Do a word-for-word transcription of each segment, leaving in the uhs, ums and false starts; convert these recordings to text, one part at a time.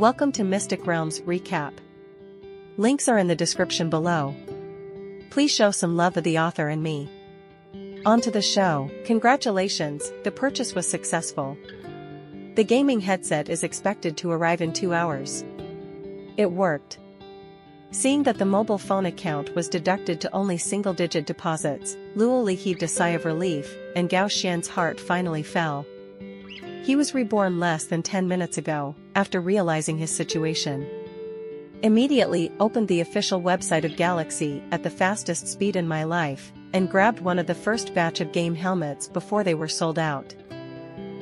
Welcome to Mystic Realms Recap. Links are in the description below. Please show some love to the author and me. On to the show. Congratulations, the purchase was successful. The gaming headset is expected to arrive in two hours. It worked. Seeing that the mobile phone account was deducted to only single-digit deposits, Luo Li heaved a sigh of relief, and Gao Xian's heart finally fell. He was reborn less than ten minutes ago, after realizing his situation. Immediately opened the official website of Galaxy at the fastest speed in my life, and grabbed one of the first batch of game helmets before they were sold out.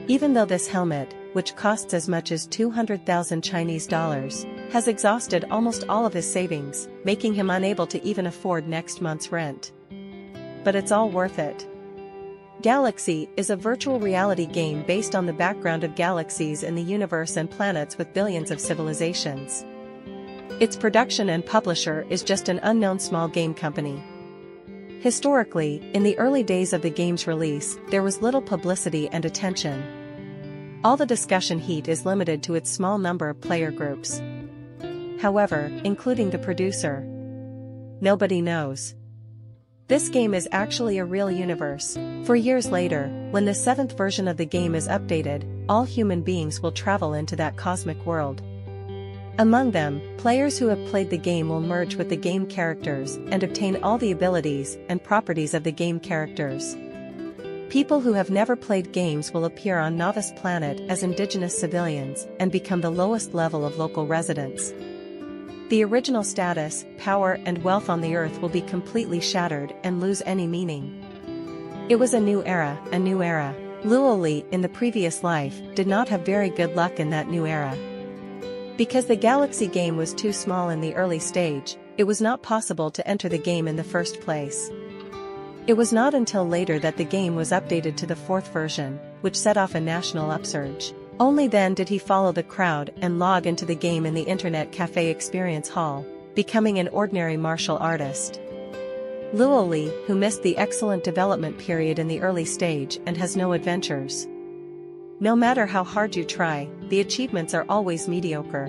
Even though this helmet, which costs as much as two hundred thousand Chinese dollars, has exhausted almost all of his savings, making him unable to even afford next month's rent. But it's all worth it. Galaxy is a virtual reality game based on the background of galaxies in the universe and planets with billions of civilizations. Its production and publisher is just an unknown small game company. Historically, in the early days of the game's release, there was little publicity and attention. All the discussion heat is limited to its small number of player groups. However, including the producer, nobody knows. This game is actually a real universe. For years later, when the seventh version of the game is updated, all human beings will travel into that cosmic world. Among them, players who have played the game will merge with the game characters and obtain all the abilities and properties of the game characters. People who have never played games will appear on Novice Planet as indigenous civilians and become the lowest level of local residents. The original status, power and wealth on the earth will be completely shattered and lose any meaning. It was a new era, a new era. Luo Li in the previous life did not have very good luck in that new era. Because the Galaxy game was too small in the early stage, it was not possible to enter the game in the first place. It was not until later that the game was updated to the fourth version, which set off a national upsurge. Only then did he follow the crowd and log into the game in the Internet Cafe Experience Hall, becoming an ordinary martial artist. Luo Li, who missed the excellent development period in the early stage and has no adventures. No matter how hard you try, the achievements are always mediocre.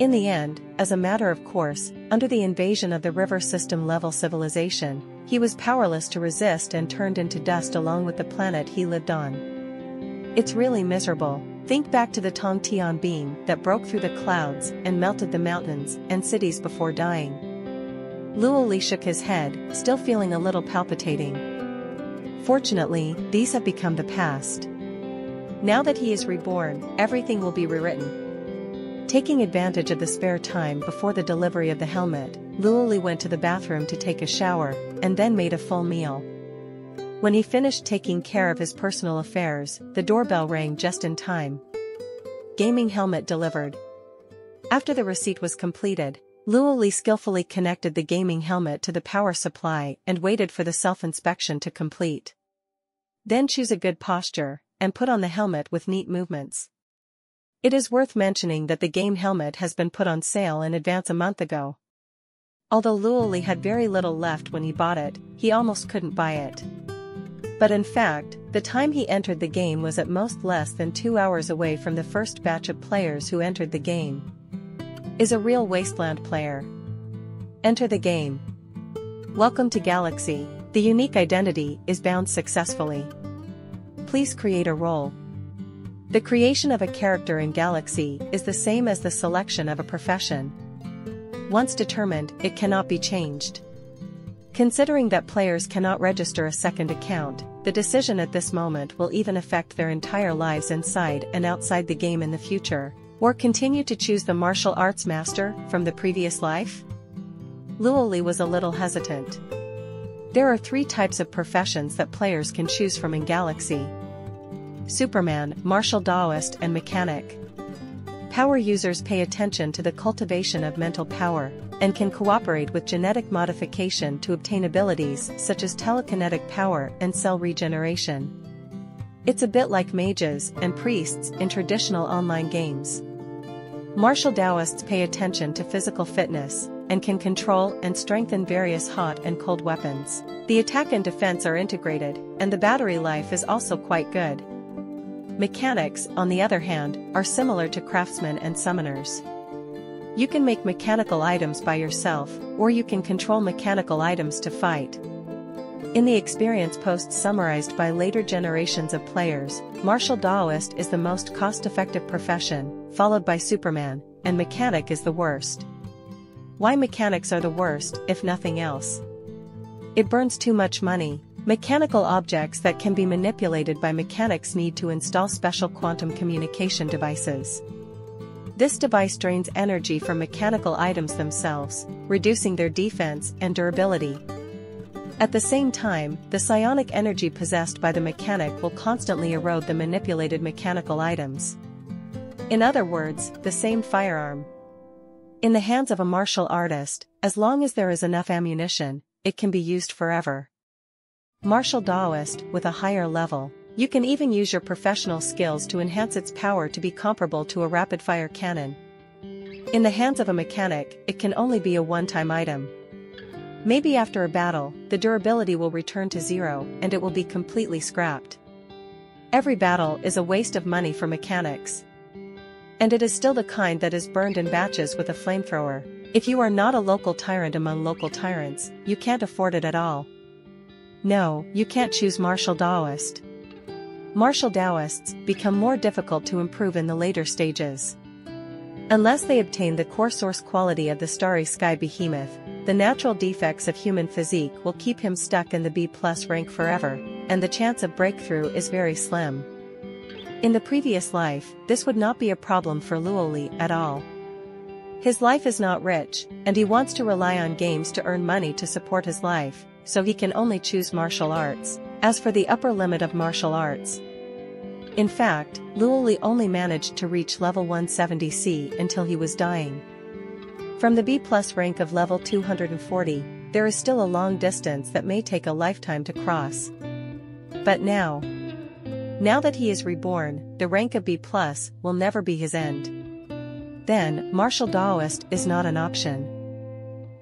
In the end, as a matter of course, under the invasion of the river system-level civilization, he was powerless to resist and turned into dust along with the planet he lived on. It's really miserable. Think back to the Tong Tian beam that broke through the clouds and melted the mountains and cities before dying. Luo Li shook his head, still feeling a little palpitating. Fortunately, these have become the past. Now that he is reborn, everything will be rewritten. Taking advantage of the spare time before the delivery of the helmet, Luo Li went to the bathroom to take a shower, and then made a full meal. When he finished taking care of his personal affairs, the doorbell rang just in time. Gaming helmet delivered. After the receipt was completed, Luo Li skillfully connected the gaming helmet to the power supply and waited for the self-inspection to complete. Then choose a good posture and put on the helmet with neat movements. It is worth mentioning that the game helmet has been put on sale in advance a month ago. Although Luo Li had very little left when he bought it, he almost couldn't buy it. But in fact, the time he entered the game was at most less than two hours away from the first batch of players who entered the game. Is a real wasteland player. Enter the game. Welcome to Galaxy. The unique identity is bound successfully. Please create a role. The creation of a character in Galaxy is the same as the selection of a profession. Once determined, it cannot be changed. Considering that players cannot register a second account, the decision at this moment will even affect their entire lives inside and outside the game in the future, or continue to choose the martial arts master from the previous life? Luo Li was a little hesitant. There are three types of professions that players can choose from in Galaxy. Superman, martial Daoist and mechanic. Power users pay attention to the cultivation of mental power, and can cooperate with genetic modification to obtain abilities such as telekinetic power and cell regeneration. It's a bit like mages and priests in traditional online games. Martial Daoists pay attention to physical fitness, and can control and strengthen various hot and cold weapons. The attack and defense are integrated, and the battery life is also quite good. Mechanics, on the other hand, are similar to craftsmen and summoners. You can make mechanical items by yourself, or you can control mechanical items to fight. In the experience posts summarized by later generations of players, martial Daoist is the most cost-effective profession, followed by Superman, and mechanic is the worst. Why mechanics are the worst, if nothing else? It burns too much money. Mechanical objects that can be manipulated by mechanics need to install special quantum communication devices. This device drains energy from mechanical items themselves, reducing their defense and durability. At the same time, the psionic energy possessed by the mechanic will constantly erode the manipulated mechanical items. In other words, the same firearm. In the hands of a martial artist, as long as there is enough ammunition, it can be used forever. Martial Daoist, with a higher level, you can even use your professional skills to enhance its power to be comparable to a rapid-fire cannon. In the hands of a mechanic, it can only be a one-time item. Maybe after a battle, the durability will return to zero, and it will be completely scrapped. Every battle is a waste of money for mechanics. And it is still the kind that is burned in batches with a flamethrower. If you are not a local tyrant among local tyrants, you can't afford it at all. No, you can't choose martial Daoist. Martial Daoists become more difficult to improve in the later stages. Unless they obtain the core source quality of the starry sky behemoth, the natural defects of human physique will keep him stuck in the B plus rank forever, and the chance of breakthrough is very slim. In the previous life, this would not be a problem for Luo Li at all. His life is not rich, and he wants to rely on games to earn money to support his life, so he can only choose martial arts, as for the upper limit of martial arts. In fact, Luo Li only managed to reach level one seventy C until he was dying. From the B plus rank of level two hundred forty, there is still a long distance that may take a lifetime to cross. But now, now that he is reborn, the rank of B plus will never be his end. Then, martial Daoist is not an option.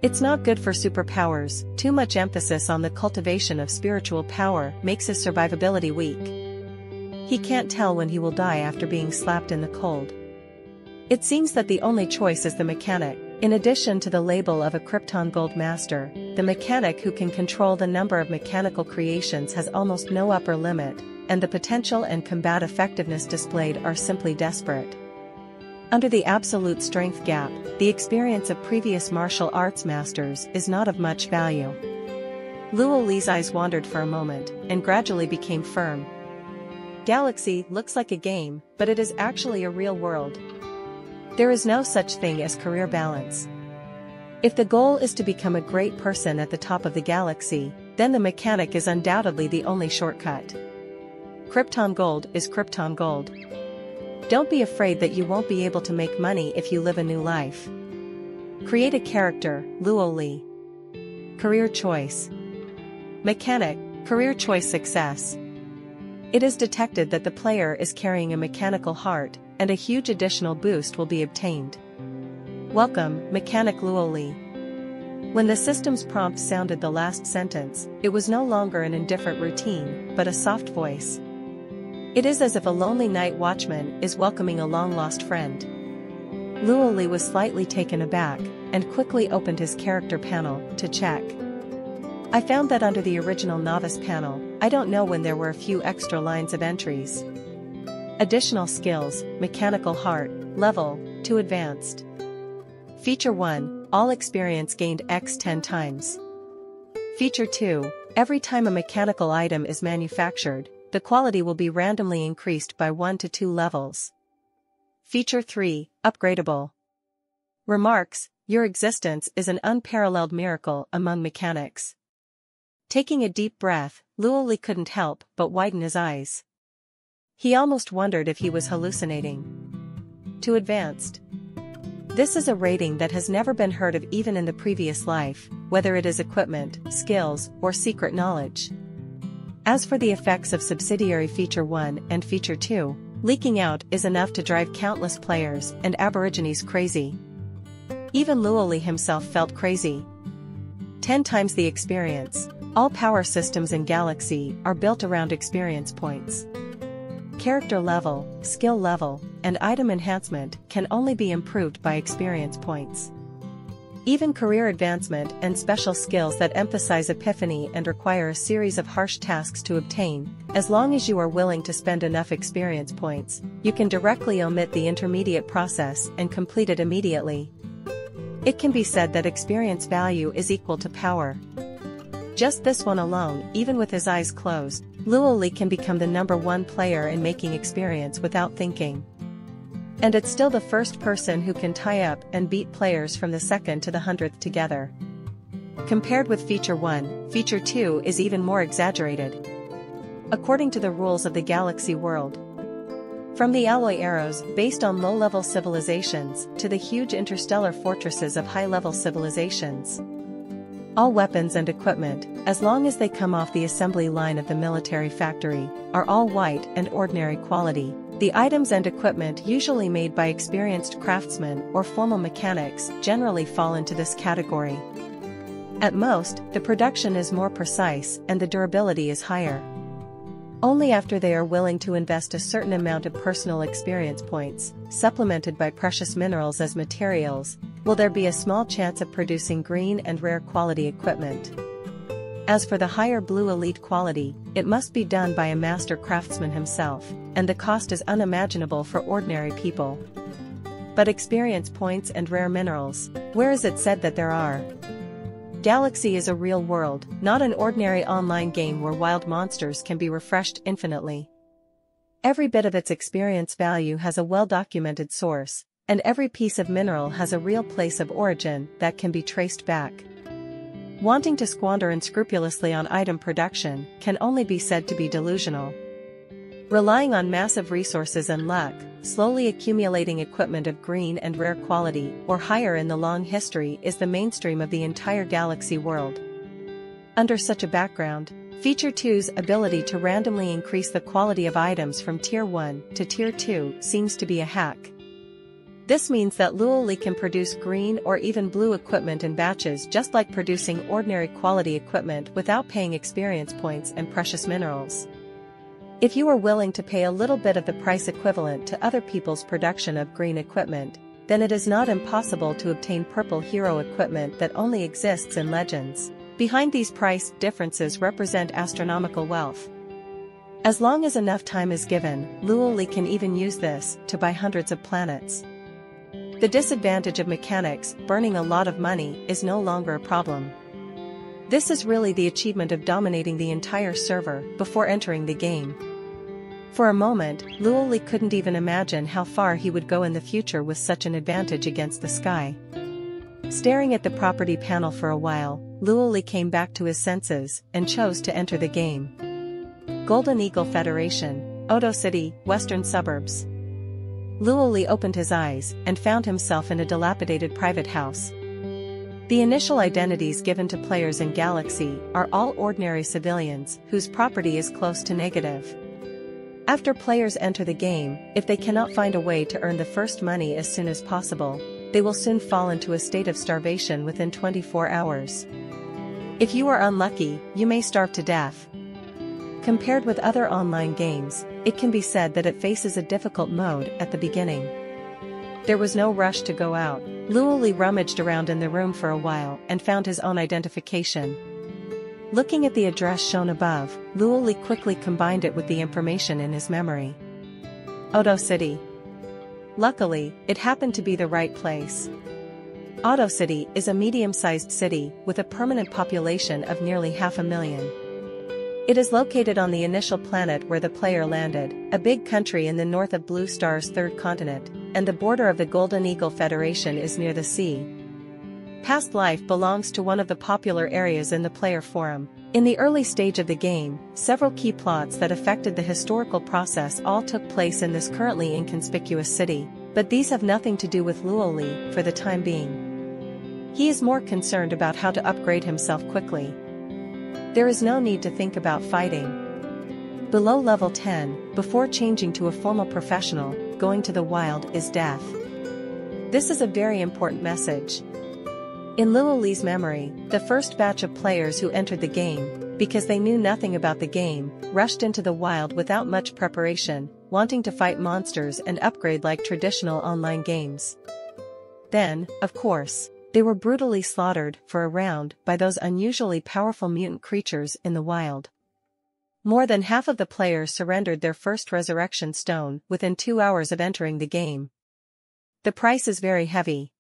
It's not good for superpowers. Too much emphasis on the cultivation of spiritual power makes his survivability weak. He can't tell when he will die after being slapped in the cold. It seems that the only choice is the mechanic. In addition to the label of a Krypton Gold Master, the mechanic who can control the number of mechanical creations has almost no upper limit, and the potential and combat effectiveness displayed are simply desperate. Under the absolute strength gap, the experience of previous martial arts masters is not of much value. Luo Li's eyes wandered for a moment, and gradually became firm. Galaxy looks like a game, but it is actually a real world. There is no such thing as career balance. If the goal is to become a great person at the top of the galaxy, then the mechanic is undoubtedly the only shortcut. Krypton Gold is Krypton Gold. Don't be afraid that you won't be able to make money if you live a new life. Create a character, Luo Li. Career choice. Mechanic, career choice success. It is detected that the player is carrying a mechanical heart, and a huge additional boost will be obtained. Welcome, Mechanic Luo Li. When the system's prompt sounded the last sentence, it was no longer an indifferent routine, but a soft voice. It is as if a lonely night watchman is welcoming a long-lost friend. Luo Li was slightly taken aback, and quickly opened his character panel to check. I found that under the original novice panel, I don't know when there were a few extra lines of entries. Additional skills, Mechanical Heart, level, two advanced. Feature one, all experience gained times ten times. Feature two, every time a mechanical item is manufactured, the quality will be randomly increased by one to two levels. Feature three, upgradable. Remarks, your existence is an unparalleled miracle among mechanics. Taking a deep breath, Luo Li couldn't help but widen his eyes. He almost wondered if he was hallucinating. Too advanced. This is a rating that has never been heard of even in the previous life, whether it is equipment, skills, or secret knowledge. As for the effects of subsidiary Feature one and Feature two, leaking out is enough to drive countless players and aborigines crazy. Even Luo Li himself felt crazy. Ten times the experience. All power systems in Galaxy are built around experience points. Character level, skill level, and item enhancement can only be improved by experience points. Even career advancement and special skills that emphasize epiphany and require a series of harsh tasks to obtain, as long as you are willing to spend enough experience points, you can directly omit the intermediate process and complete it immediately. It can be said that experience value is equal to power. Just this one alone, even with his eyes closed, Luo Li can become the number one player in making experience without thinking. And it's still the first person who can tie up and beat players from the second to the hundredth together. Compared with Feature one, Feature two is even more exaggerated, according to the rules of the Galaxy world. From the alloy arrows based on low-level civilizations to the huge interstellar fortresses of high-level civilizations. All weapons and equipment, as long as they come off the assembly line of the military factory, are all white and ordinary quality. The items and equipment usually made by experienced craftsmen or formal mechanics generally fall into this category. At most, the production is more precise and the durability is higher. Only after they are willing to invest a certain amount of personal experience points, supplemented by precious minerals as materials, will there be a small chance of producing green and rare quality equipment. As for the higher blue elite quality, it must be done by a master craftsman himself, and the cost is unimaginable for ordinary people. But experience points and rare minerals, where is it said that there are? Galaxy is a real world, not an ordinary online game where wild monsters can be refreshed infinitely. Every bit of its experience value has a well-documented source, and every piece of mineral has a real place of origin that can be traced back. Wanting to squander unscrupulously on item production can only be said to be delusional. Relying on massive resources and luck, slowly accumulating equipment of green and rare quality or higher in the long history is the mainstream of the entire Galaxy world. Under such a background, Feature two's ability to randomly increase the quality of items from Tier one to Tier two seems to be a hack. This means that Luo Li can produce green or even blue equipment in batches just like producing ordinary quality equipment without paying experience points and precious minerals. If you are willing to pay a little bit of the price equivalent to other people's production of green equipment, then it is not impossible to obtain purple hero equipment that only exists in legends. Behind these price differences represent astronomical wealth. As long as enough time is given, Luo Li can even use this to buy hundreds of planets. The disadvantage of mechanics, burning a lot of money, is no longer a problem. This is really the achievement of dominating the entire server before entering the game. For a moment, Luo Li couldn't even imagine how far he would go in the future with such an advantage against the sky. Staring at the property panel for a while, Luo Li came back to his senses and chose to enter the game. Golden Eagle Federation, Odo City, Western Suburbs. Luo Li opened his eyes and found himself in a dilapidated private house. The initial identities given to players in Galaxy are all ordinary civilians whose property is close to negative. After players enter the game, if they cannot find a way to earn the first money as soon as possible, they will soon fall into a state of starvation within twenty-four hours. If you are unlucky, you may starve to death. Compared with other online games, it can be said that it faces a difficult mode at the beginning. There was no rush to go out. Luo Li rummaged around in the room for a while and found his own identification. Looking at the address shown above, Luo Li quickly combined it with the information in his memory. Odo City. Luckily, it happened to be the right place. Odo City is a medium-sized city with a permanent population of nearly half a million. It is located on the initial planet where the player landed, a big country in the north of Blue Star's third continent, and the border of the Golden Eagle Federation is near the sea. Past life belongs to one of the popular areas in the player forum. In the early stage of the game, several key plots that affected the historical process all took place in this currently inconspicuous city, but these have nothing to do with Luo Li for the time being. He is more concerned about how to upgrade himself quickly. There is no need to think about fighting. Below level ten, before changing to a formal professional, going to the wild is death. This is a very important message. In Luo Li's memory, the first batch of players who entered the game, because they knew nothing about the game, rushed into the wild without much preparation, wanting to fight monsters and upgrade like traditional online games. Then, of course, they were brutally slaughtered for a round by those unusually powerful mutant creatures in the wild. More than half of the players surrendered their first resurrection stone within two hours of entering the game. The price is very heavy.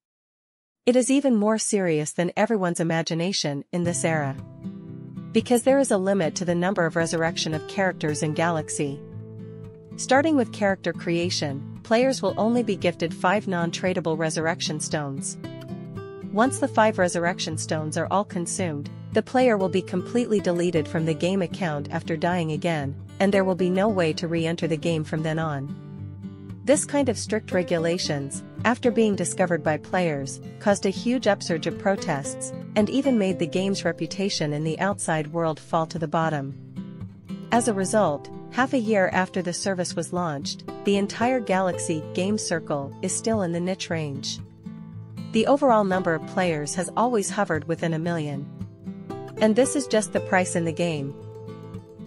It is even more serious than everyone's imagination in this era, because there is a limit to the number of resurrection of characters in Galaxy. Starting with character creation, players will only be gifted five non-tradable resurrection stones. Once the five resurrection stones are all consumed, the player will be completely deleted from the game account after dying again, and there will be no way to re-enter the game from then on. This kind of strict regulations, after being discovered by players, caused a huge upsurge of protests, and even made the game's reputation in the outside world fall to the bottom. As a result, half a year after the service was launched, the entire Galaxy game circle is still in the niche range. The overall number of players has always hovered within a million. And this is just the price in the game.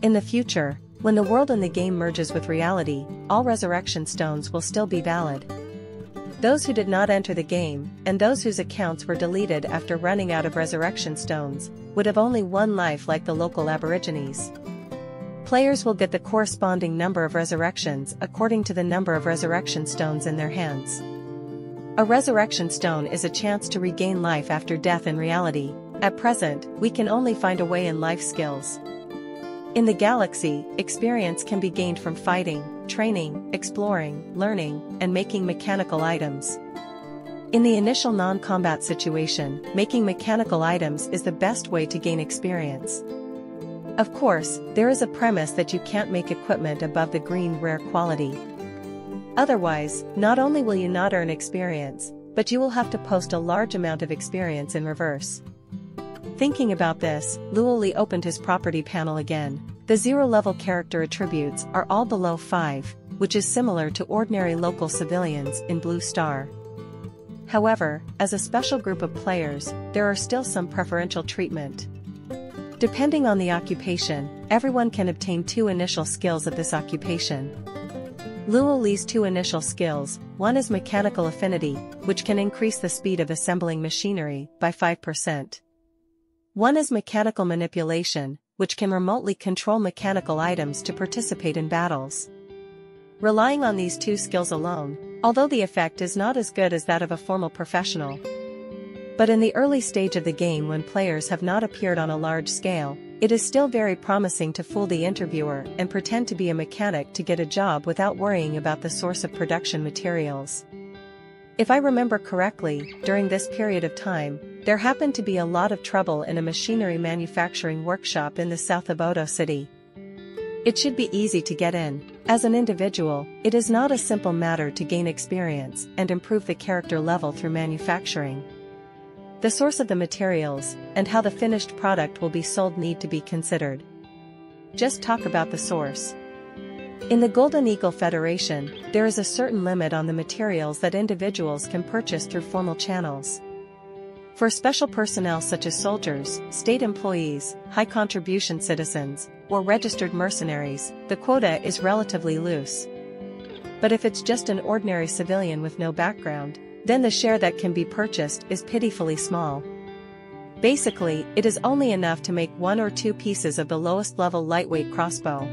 In the future, when the world in the game merges with reality, all resurrection stones will still be valid. Those who did not enter the game, and those whose accounts were deleted after running out of resurrection stones, would have only one life like the local aborigines. Players will get the corresponding number of resurrections according to the number of resurrection stones in their hands. A resurrection stone is a chance to regain life after death in reality. At present, we can only find a way in life skills. In the Galaxy, experience can be gained from fighting, training, exploring, learning, and making mechanical items. In the initial non-combat situation, making mechanical items is the best way to gain experience. Of course, there is a premise that you can't make equipment above the green rare quality. Otherwise, not only will you not earn experience, but you will have to post a large amount of experience in reverse. Thinking about this, Luo Li opened his property panel again. The zero-level character attributes are all below five, which is similar to ordinary local civilians in Blue Star. However, as a special group of players, there are still some preferential treatment. Depending on the occupation, everyone can obtain two initial skills of this occupation. Luo Li's two initial skills, one is Mechanical Affinity, which can increase the speed of assembling machinery by five percent. One is Mechanical Manipulation, which can remotely control mechanical items to participate in battles. Relying on these two skills alone, although the effect is not as good as that of a formal professional, but in the early stage of the game when players have not appeared on a large scale, it is still very promising to fool the interviewer and pretend to be a mechanic to get a job without worrying about the source of production materials. If I remember correctly, during this period of time, there happened to be a lot of trouble in a machinery manufacturing workshop in the south of Odo City. It should be easy to get in. As an individual, it is not a simple matter to gain experience and improve the character level through manufacturing. The source of the materials, and how the finished product will be sold need to be considered. Just talk about the source. In the Golden Eagle Federation, there is a certain limit on the materials that individuals can purchase through formal channels. For special personnel such as soldiers, state employees, high-contribution citizens, or registered mercenaries, the quota is relatively loose. But if it's just an ordinary civilian with no background, then the share that can be purchased is pitifully small. Basically, it is only enough to make one or two pieces of the lowest-level lightweight crossbow.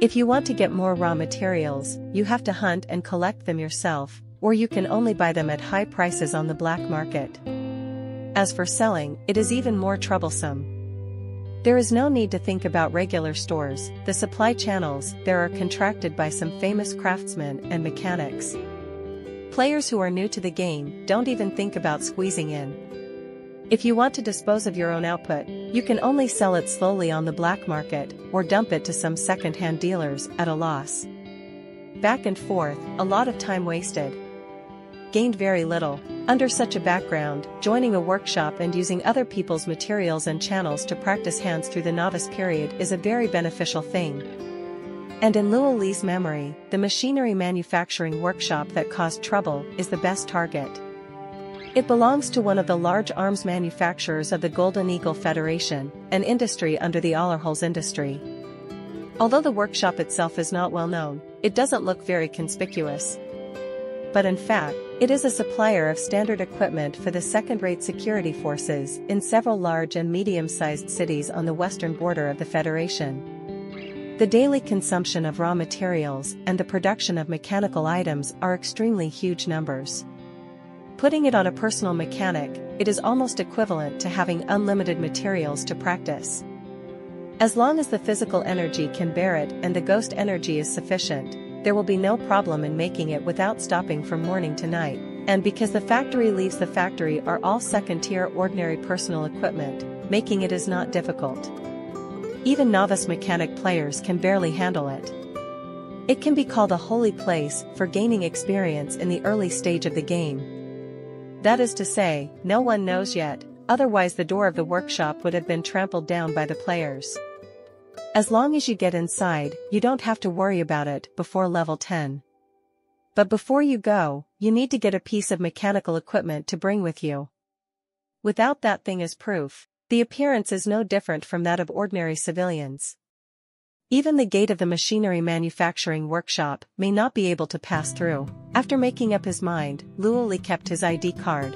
If you want to get more raw materials, you have to hunt and collect them yourself, or you can only buy them at high prices on the black market. As for selling, it is even more troublesome. There is no need to think about regular stores. The supply channels there are contracted by some famous craftsmen and mechanics. Players who are new to the game don't even think about squeezing in. If you want to dispose of your own output, you can only sell it slowly on the black market, or dump it to some second-hand dealers at a loss. Back and forth, a lot of time wasted. Gained very little. Under such a background, joining a workshop and using other people's materials and channels to practice hands through the novice period is a very beneficial thing. And in Luo Li's memory, the machinery manufacturing workshop that caused trouble is the best target. It belongs to one of the large arms manufacturers of the Golden Eagle Federation, an industry under the Allerholz industry. Although the workshop itself is not well known, it doesn't look very conspicuous. But in fact, it is a supplier of standard equipment for the second-rate security forces in several large and medium-sized cities on the western border of the Federation. The daily consumption of raw materials and the production of mechanical items are extremely huge numbers. Putting it on a personal mechanic, it is almost equivalent to having unlimited materials to practice. As long as the physical energy can bear it and the ghost energy is sufficient, there will be no problem in making it without stopping from morning to night, and because the factory leaves the factory are all second-tier ordinary personal equipment, making it is not difficult. Even novice mechanic players can barely handle it. It can be called a holy place for gaining experience in the early stage of the game. That is to say, no one knows yet, otherwise the door of the workshop would have been trampled down by the players. As long as you get inside, you don't have to worry about it before level ten. But before you go, you need to get a piece of mechanical equipment to bring with you. Without that thing as proof, the appearance is no different from that of ordinary civilians. Even the gate of the machinery manufacturing workshop may not be able to pass through. After making up his mind, Luo Li kept his I D card.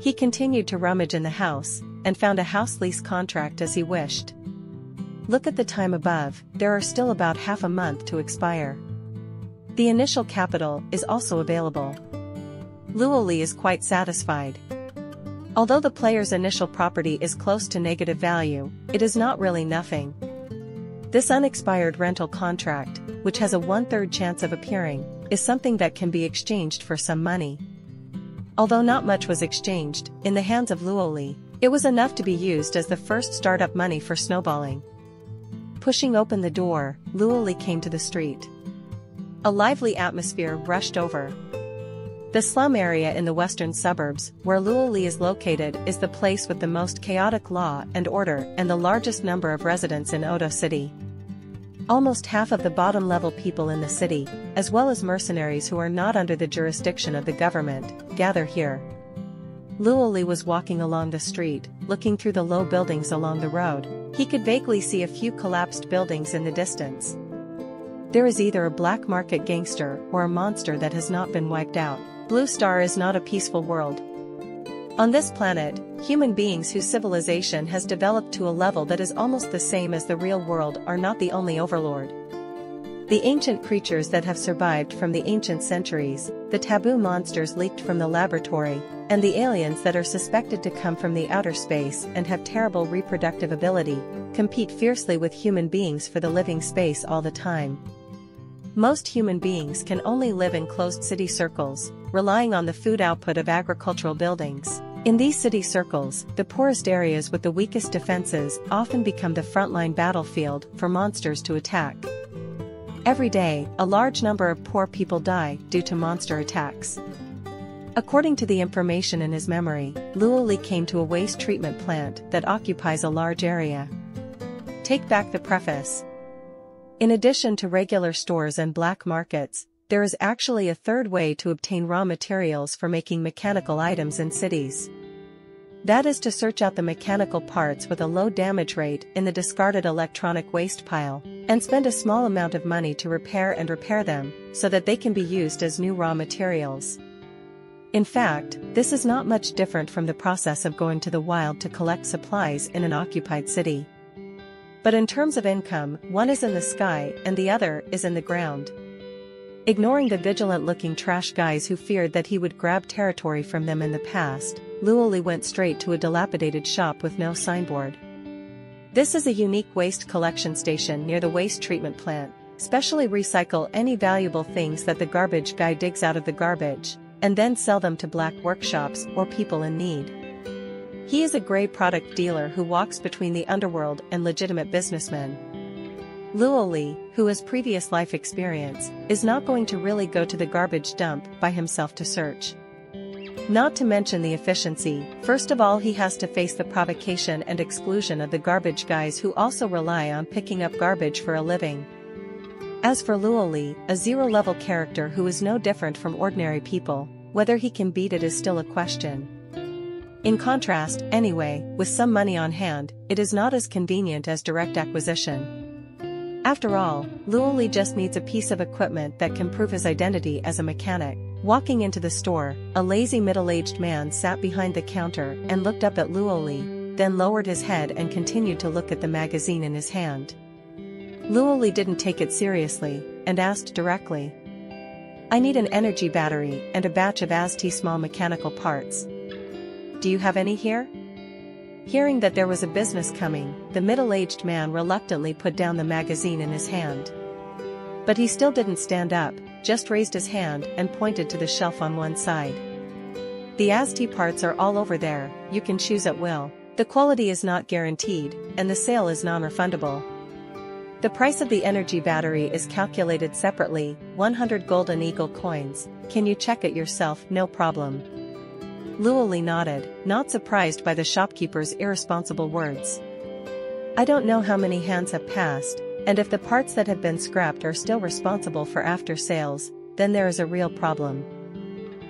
He continued to rummage in the house, and found a house lease contract as he wished. Look at the time above, there are still about half a month to expire. The initial capital is also available. Luo Li is quite satisfied. Although the player's initial property is close to negative value, it is not really nothing. This unexpired rental contract, which has a one-third chance of appearing, is something that can be exchanged for some money. Although not much was exchanged, in the hands of Luo Li, it was enough to be used as the first startup money for snowballing. Pushing open the door, Luo Li came to the street. A lively atmosphere rushed over. The slum area in the western suburbs, where Luo Li is located, is the place with the most chaotic law and order and the largest number of residents in Odo City. Almost half of the bottom-level people in the city, as well as mercenaries who are not under the jurisdiction of the government, gather here. Luo Li was walking along the street, looking through the low buildings along the road. He could vaguely see a few collapsed buildings in the distance. There is either a black market gangster or a monster that has not been wiped out. Blue Star is not a peaceful world. On this planet, human beings whose civilization has developed to a level that is almost the same as the real world are not the only overlord. The ancient creatures that have survived from the ancient centuries, the taboo monsters leaked from the laboratory, and the aliens that are suspected to come from the outer space and have terrible reproductive ability, compete fiercely with human beings for the living space all the time. Most human beings can only live in closed city circles, relying on the food output of agricultural buildings. In these city circles, the poorest areas with the weakest defenses often become the frontline battlefield for monsters to attack. Every day, a large number of poor people die due to monster attacks. According to the information in his memory, Luo Li came to a waste treatment plant that occupies a large area. Take back the preface. In addition to regular stores and black markets, there is actually a third way to obtain raw materials for making mechanical items in cities. That is to search out the mechanical parts with a low damage rate in the discarded electronic waste pile, and spend a small amount of money to repair and repair them, so that they can be used as new raw materials. In fact, this is not much different from the process of going to the wild to collect supplies in an occupied city. But in terms of income, one is in the sky and the other is in the ground. Ignoring the vigilant-looking trash guys who feared that he would grab territory from them in the past, Luo Li went straight to a dilapidated shop with no signboard. This is a unique waste collection station near the waste treatment plant. Specially recycle any valuable things that the garbage guy digs out of the garbage, and then sell them to black workshops or people in need. He is a grey product dealer who walks between the underworld and legitimate businessmen. Luo Li, who has previous life experience, is not going to really go to the garbage dump by himself to search. Not to mention the efficiency. First of all, he has to face the provocation and exclusion of the garbage guys who also rely on picking up garbage for a living. As for Luo Li, a zero-level character who is no different from ordinary people, whether he can beat it is still a question. In contrast, anyway, with some money on hand, it is not as convenient as direct acquisition. After all, Luo Li just needs a piece of equipment that can prove his identity as a mechanic. Walking into the store, a lazy middle-aged man sat behind the counter and looked up at Luo Li, then lowered his head and continued to look at the magazine in his hand. Luo Li didn't take it seriously, and asked directly. I need an energy battery and a batch of A S T small mechanical parts. Do you have any here? Hearing that there was a business coming, the middle-aged man reluctantly put down the magazine in his hand. But he still didn't stand up, just raised his hand and pointed to the shelf on one side. The A S T parts are all over there, you can choose at will. The quality is not guaranteed, and the sale is non-refundable. The price of the energy battery is calculated separately, one hundred Golden Eagle coins, can you check it yourself, no problem. Luo Li nodded, not surprised by the shopkeeper's irresponsible words. I don't know how many hands have passed, and if the parts that have been scrapped are still responsible for after sales, then there is a real problem.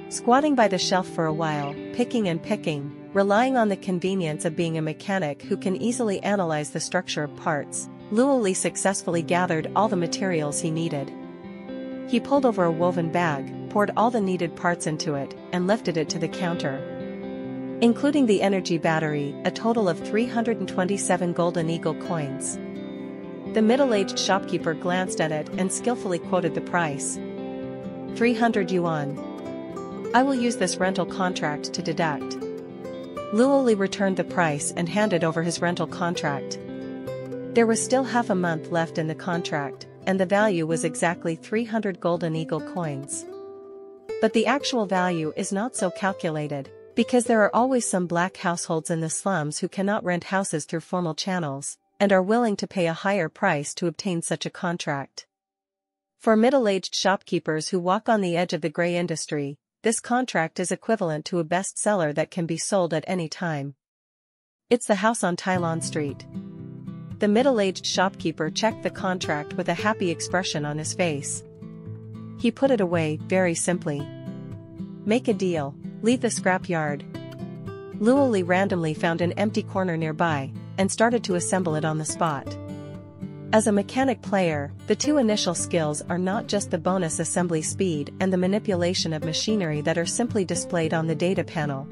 Squatting by the shelf for a while, picking and picking, relying on the convenience of being a mechanic who can easily analyze the structure of parts, Luo Li successfully gathered all the materials he needed. He pulled over a woven bag, poured all the needed parts into it, and lifted it to the counter. Including the energy battery, a total of three hundred twenty-seven Golden Eagle coins. The middle-aged shopkeeper glanced at it and skillfully quoted the price. three hundred yuan. I will use this rental contract to deduct. Luo Li returned the price and handed over his rental contract. There was still half a month left in the contract, and the value was exactly three hundred Golden Eagle coins. But the actual value is not so calculated, because there are always some black households in the slums who cannot rent houses through formal channels, and are willing to pay a higher price to obtain such a contract. For middle-aged shopkeepers who walk on the edge of the gray industry, this contract is equivalent to a bestseller that can be sold at any time. It's the house on Tylon Street. The middle-aged shopkeeper checked the contract with a happy expression on his face. He put it away, very simply. Make a deal, leave the scrapyard. Luo Li randomly found an empty corner nearby, and started to assemble it on the spot. As a mechanic player, the two initial skills are not just the bonus assembly speed and the manipulation of machinery that are simply displayed on the data panel.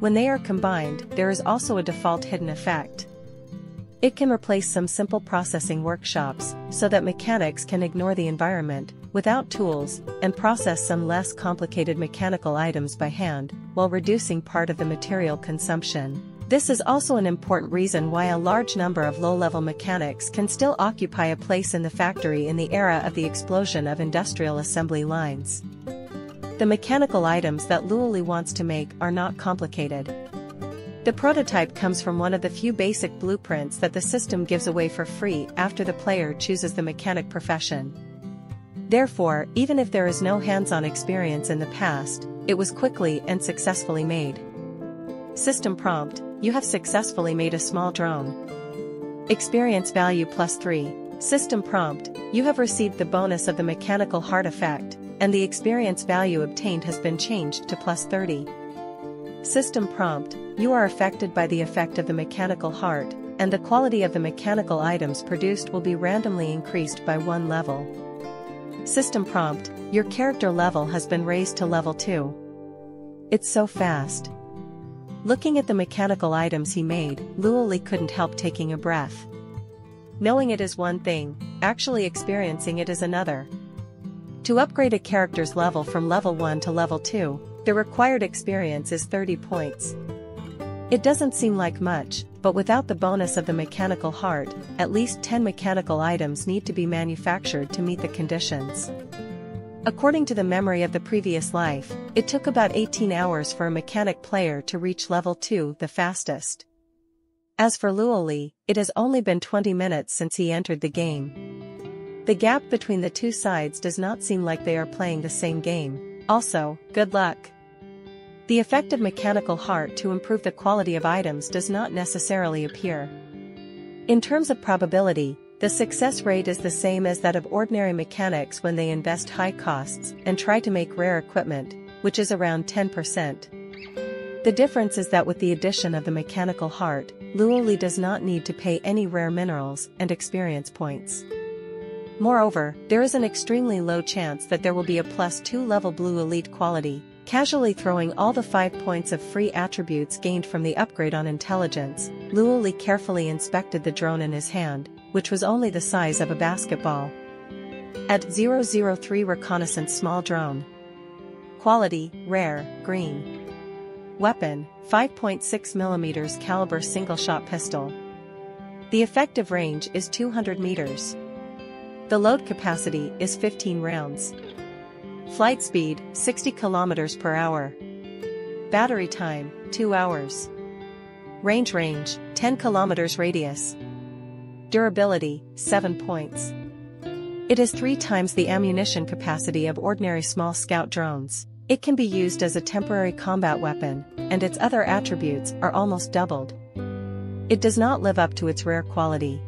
When they are combined, there is also a default hidden effect. It can replace some simple processing workshops, so that mechanics can ignore the environment, without tools, and process some less complicated mechanical items by hand, while reducing part of the material consumption. This is also an important reason why a large number of low-level mechanics can still occupy a place in the factory in the era of the explosion of industrial assembly lines. The mechanical items that Luo Li wants to make are not complicated. The prototype comes from one of the few basic blueprints that the system gives away for free after the player chooses the mechanic profession. Therefore, even if there is no hands-on experience in the past, it was quickly and successfully made. System prompt, you have successfully made a small drone. Experience value plus three. System prompt, you have received the bonus of the mechanical heart effect, and the experience value obtained has been changed to plus thirty. System prompt, you are affected by the effect of the mechanical heart, and the quality of the mechanical items produced will be randomly increased by one level. System prompt, your character level has been raised to level two. It's so fast. Looking at the mechanical items he made, Luo Li couldn't help taking a breath. Knowing it is one thing, actually experiencing it is another. To upgrade a character's level from level one to level two, the required experience is thirty points. It doesn't seem like much, but without the bonus of the mechanical heart, at least ten mechanical items need to be manufactured to meet the conditions. According to the memory of the previous life, it took about eighteen hours for a mechanic player to reach level two, the fastest. As for Luo Li, it has only been twenty minutes since he entered the game. The gap between the two sides does not seem like they are playing the same game. Also, good luck. The effect of mechanical heart to improve the quality of items does not necessarily appear. In terms of probability, the success rate is the same as that of ordinary mechanics when they invest high costs and try to make rare equipment, which is around ten percent. The difference is that with the addition of the mechanical heart, Luo Li does not need to pay any rare minerals and experience points. Moreover, there is an extremely low chance that there will be a plus two level blue elite quality, casually throwing all the five points of free attributes gained from the upgrade on intelligence. Luo Li carefully inspected the drone in his hand, which was only the size of a basketball. At zero zero three reconnaissance small drone. Quality, rare, green. Weapon, five point six millimeter caliber single-shot pistol. The effective range is two hundred meters. The load capacity is fifteen rounds. Flight speed, sixty kilometers per hour. Battery time, two hours. Range range, ten kilometers radius. Durability, seven points. It is three times the ammunition capacity of ordinary small scout drones. It can be used as a temporary combat weapon, and its other attributes are almost doubled. It does not live up to its rare quality.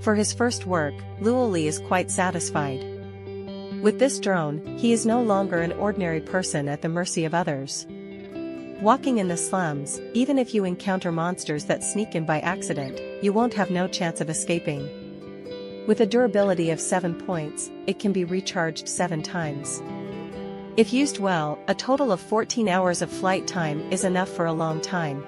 For his first work, Luo Li is quite satisfied. With this drone, he is no longer an ordinary person at the mercy of others. Walking in the slums, even if you encounter monsters that sneak in by accident, you won't have no chance of escaping. With a durability of seven points, it can be recharged seven times. If used well, a total of fourteen hours of flight time is enough for a long time.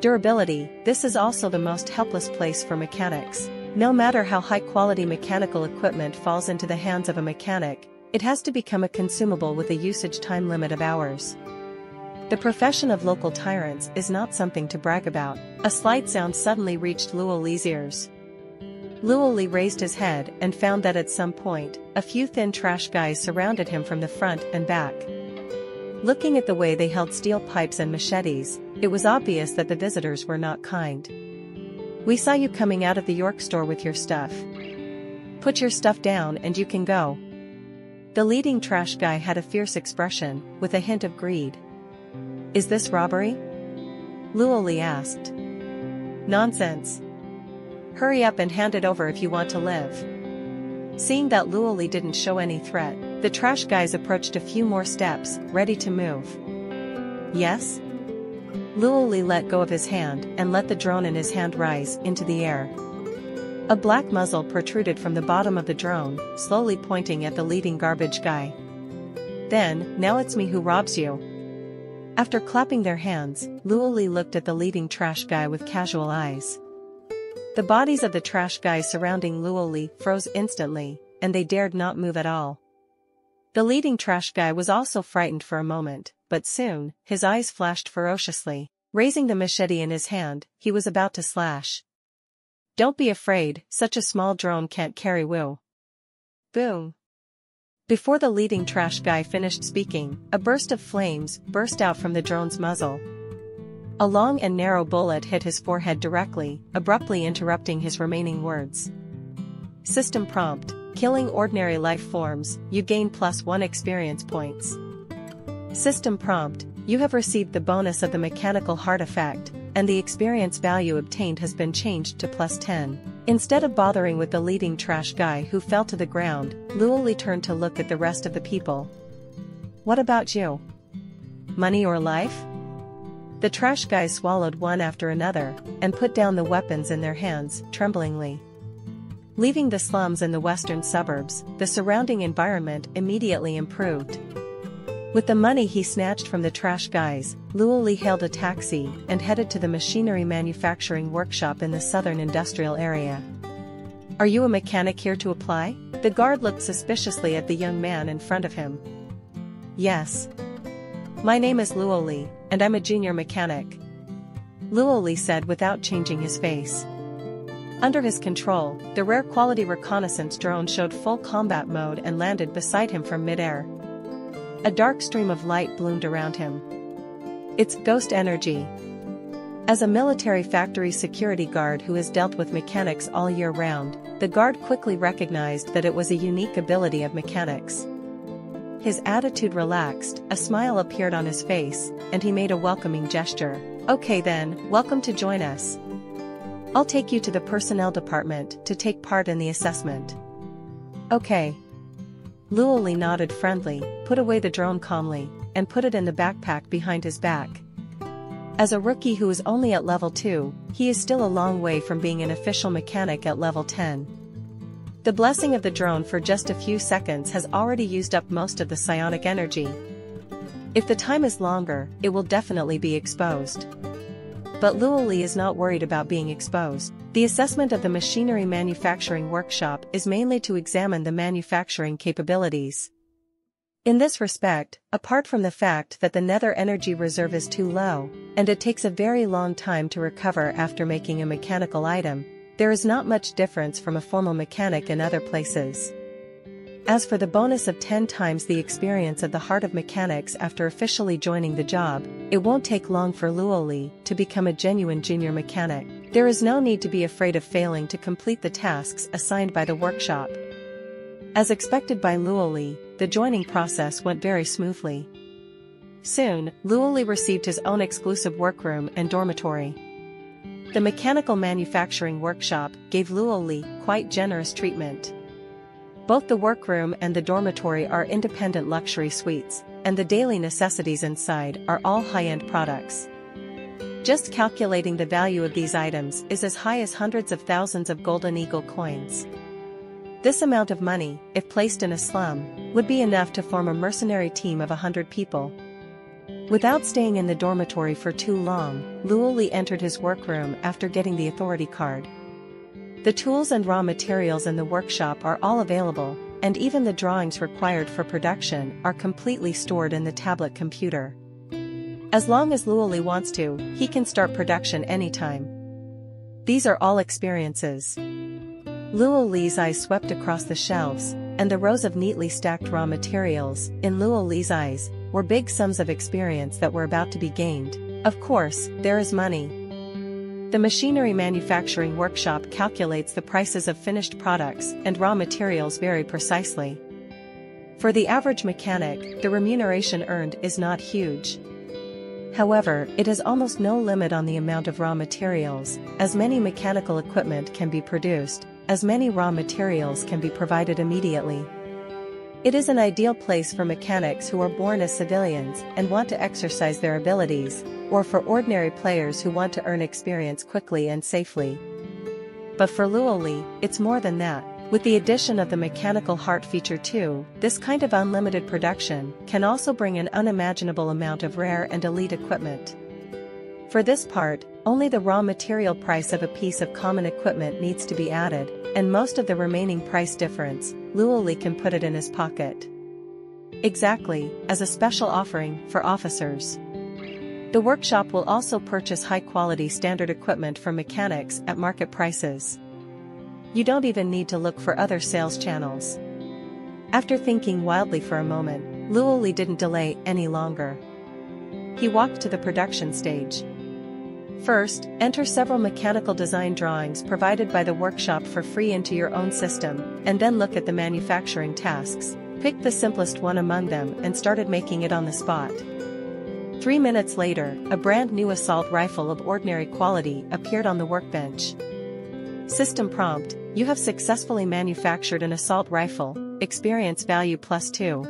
Durability, this is also the most helpless place for mechanics. No matter how high-quality mechanical equipment falls into the hands of a mechanic, it has to become a consumable with a usage time limit of hours. The profession of local tyrants is not something to brag about. A slight sound suddenly reached Luo Li's ears. Luo Li raised his head and found that at some point, a few thin trash guys surrounded him from the front and back. Looking at the way they held steel pipes and machetes, it was obvious that the visitors were not kind. "We saw you coming out of the York store with your stuff. Put your stuff down and you can go." The leading trash guy had a fierce expression, with a hint of greed. "Is this robbery?" Luo Li asked. "Nonsense. Hurry up and hand it over if you want to live." Seeing that Luo Li didn't show any threat, the trash guys approached a few more steps, ready to move. "Yes?" Luo Li let go of his hand and let the drone in his hand rise into the air. A black muzzle protruded from the bottom of the drone, slowly pointing at the leading garbage guy. Then, "Now it's me who robs you." After clapping their hands, Luo Li looked at the leading trash guy with casual eyes. The bodies of the trash guys surrounding Luo Li froze instantly, and they dared not move at all. The leading trash guy was also frightened for a moment, but soon, his eyes flashed ferociously. Raising the machete in his hand, he was about to slash. "Don't be afraid, such a small drone can't carry Wu." Boom. Before the leading trash guy finished speaking, a burst of flames burst out from the drone's muzzle. A long and narrow bullet hit his forehead directly, abruptly interrupting his remaining words. System prompt, killing ordinary life forms, you gain plus one experience points. System prompt, you have received the bonus of the mechanical heart effect, and the experience value obtained has been changed to plus ten. Instead of bothering with the leading trash guy who fell to the ground, Luo Li turned to look at the rest of the people. "What about you? Money or life?" The trash guys swallowed one after another, and put down the weapons in their hands, tremblingly. Leaving the slums in the western suburbs, the surrounding environment immediately improved. With the money he snatched from the trash guys, Luo Li hailed a taxi and headed to the machinery manufacturing workshop in the southern industrial area. "Are you a mechanic here to apply?" The guard looked suspiciously at the young man in front of him. "Yes. My name is Luo Li, and I'm a junior mechanic," Luo Li said without changing his face. Under his control, the rare quality reconnaissance drone showed full combat mode and landed beside him from midair. A dark stream of light bloomed around him. It's ghost energy. As a military factory security guard who has dealt with mechanics all year round, the guard quickly recognized that it was a unique ability of mechanics. His attitude relaxed, a smile appeared on his face, and he made a welcoming gesture. "Okay then, welcome to join us. I'll take you to the personnel department to take part in the assessment." "Okay." Luo Li nodded friendly, put away the drone calmly, and put it in the backpack behind his back. As a rookie who is only at level two, he is still a long way from being an official mechanic at level ten. The blessing of the drone for just a few seconds has already used up most of the psionic energy. If the time is longer, it will definitely be exposed. But Luo Li is not worried about being exposed. The assessment of the machinery manufacturing workshop is mainly to examine the manufacturing capabilities. In this respect, apart from the fact that the nether energy reserve is too low, and it takes a very long time to recover after making a mechanical item, there is not much difference from a formal mechanic in other places. As for the bonus of ten times the experience of the Heart of Mechanics after officially joining the job, it won't take long for Luo Li to become a genuine junior mechanic. There is no need to be afraid of failing to complete the tasks assigned by the workshop. As expected by Luo Li, the joining process went very smoothly. Soon, Luo Li received his own exclusive workroom and dormitory. The mechanical manufacturing workshop gave Luo Li quite generous treatment. Both the workroom and the dormitory are independent luxury suites, and the daily necessities inside are all high-end products. Just calculating the value of these items is as high as hundreds of thousands of Golden Eagle coins. This amount of money, if placed in a slum, would be enough to form a mercenary team of a hundred people. Without staying in the dormitory for too long, Luo Li entered his workroom after getting the authority card. The tools and raw materials in the workshop are all available, and even the drawings required for production are completely stored in the tablet computer. As long as Luo Li wants to, he can start production anytime. These are all experiences. Luo Li's eyes swept across the shelves, and the rows of neatly stacked raw materials, in Luo Li's eyes, were big sums of experience that were about to be gained. Of course, there is money. The machinery manufacturing workshop calculates the prices of finished products and raw materials very precisely. For the average mechanic, the remuneration earned is not huge. However, it has almost no limit on the amount of raw materials, as many mechanical equipment can be produced, as many raw materials can be provided immediately. It is an ideal place for mechanics who are born as civilians and want to exercise their abilities, or for ordinary players who want to earn experience quickly and safely. But for Luo Li, it's more than that. With the addition of the Mechanical Heart feature too, this kind of unlimited production can also bring an unimaginable amount of rare and elite equipment. For this part, only the raw material price of a piece of common equipment needs to be added, and most of the remaining price difference, Luo Li can put it in his pocket. Exactly, as a special offering for officers. The workshop will also purchase high-quality standard equipment from mechanics at market prices. You don't even need to look for other sales channels. After thinking wildly for a moment, Luo Li didn't delay any longer. He walked to the production stage. First, enter several mechanical design drawings provided by the workshop for free into your own system, and then look at the manufacturing tasks. Pick the simplest one among them and started making it on the spot. Three minutes later, a brand new assault rifle of ordinary quality appeared on the workbench. System prompt: you have successfully manufactured an assault rifle, experience value plus two.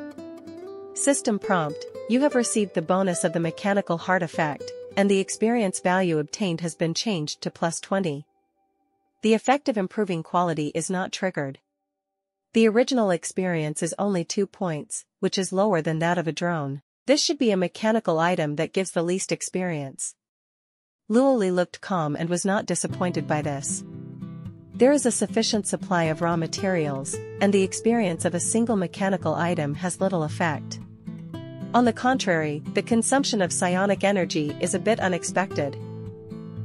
System prompt: you have received the bonus of the Mechanical Heart effect, and the experience value obtained has been changed to plus twenty. The effect of improving quality is not triggered. The original experience is only two points, which is lower than that of a drone. This should be a mechanical item that gives the least experience. Luo Li looked calm and was not disappointed by this. There is a sufficient supply of raw materials, and the experience of a single mechanical item has little effect. On the contrary, the consumption of psionic energy is a bit unexpected.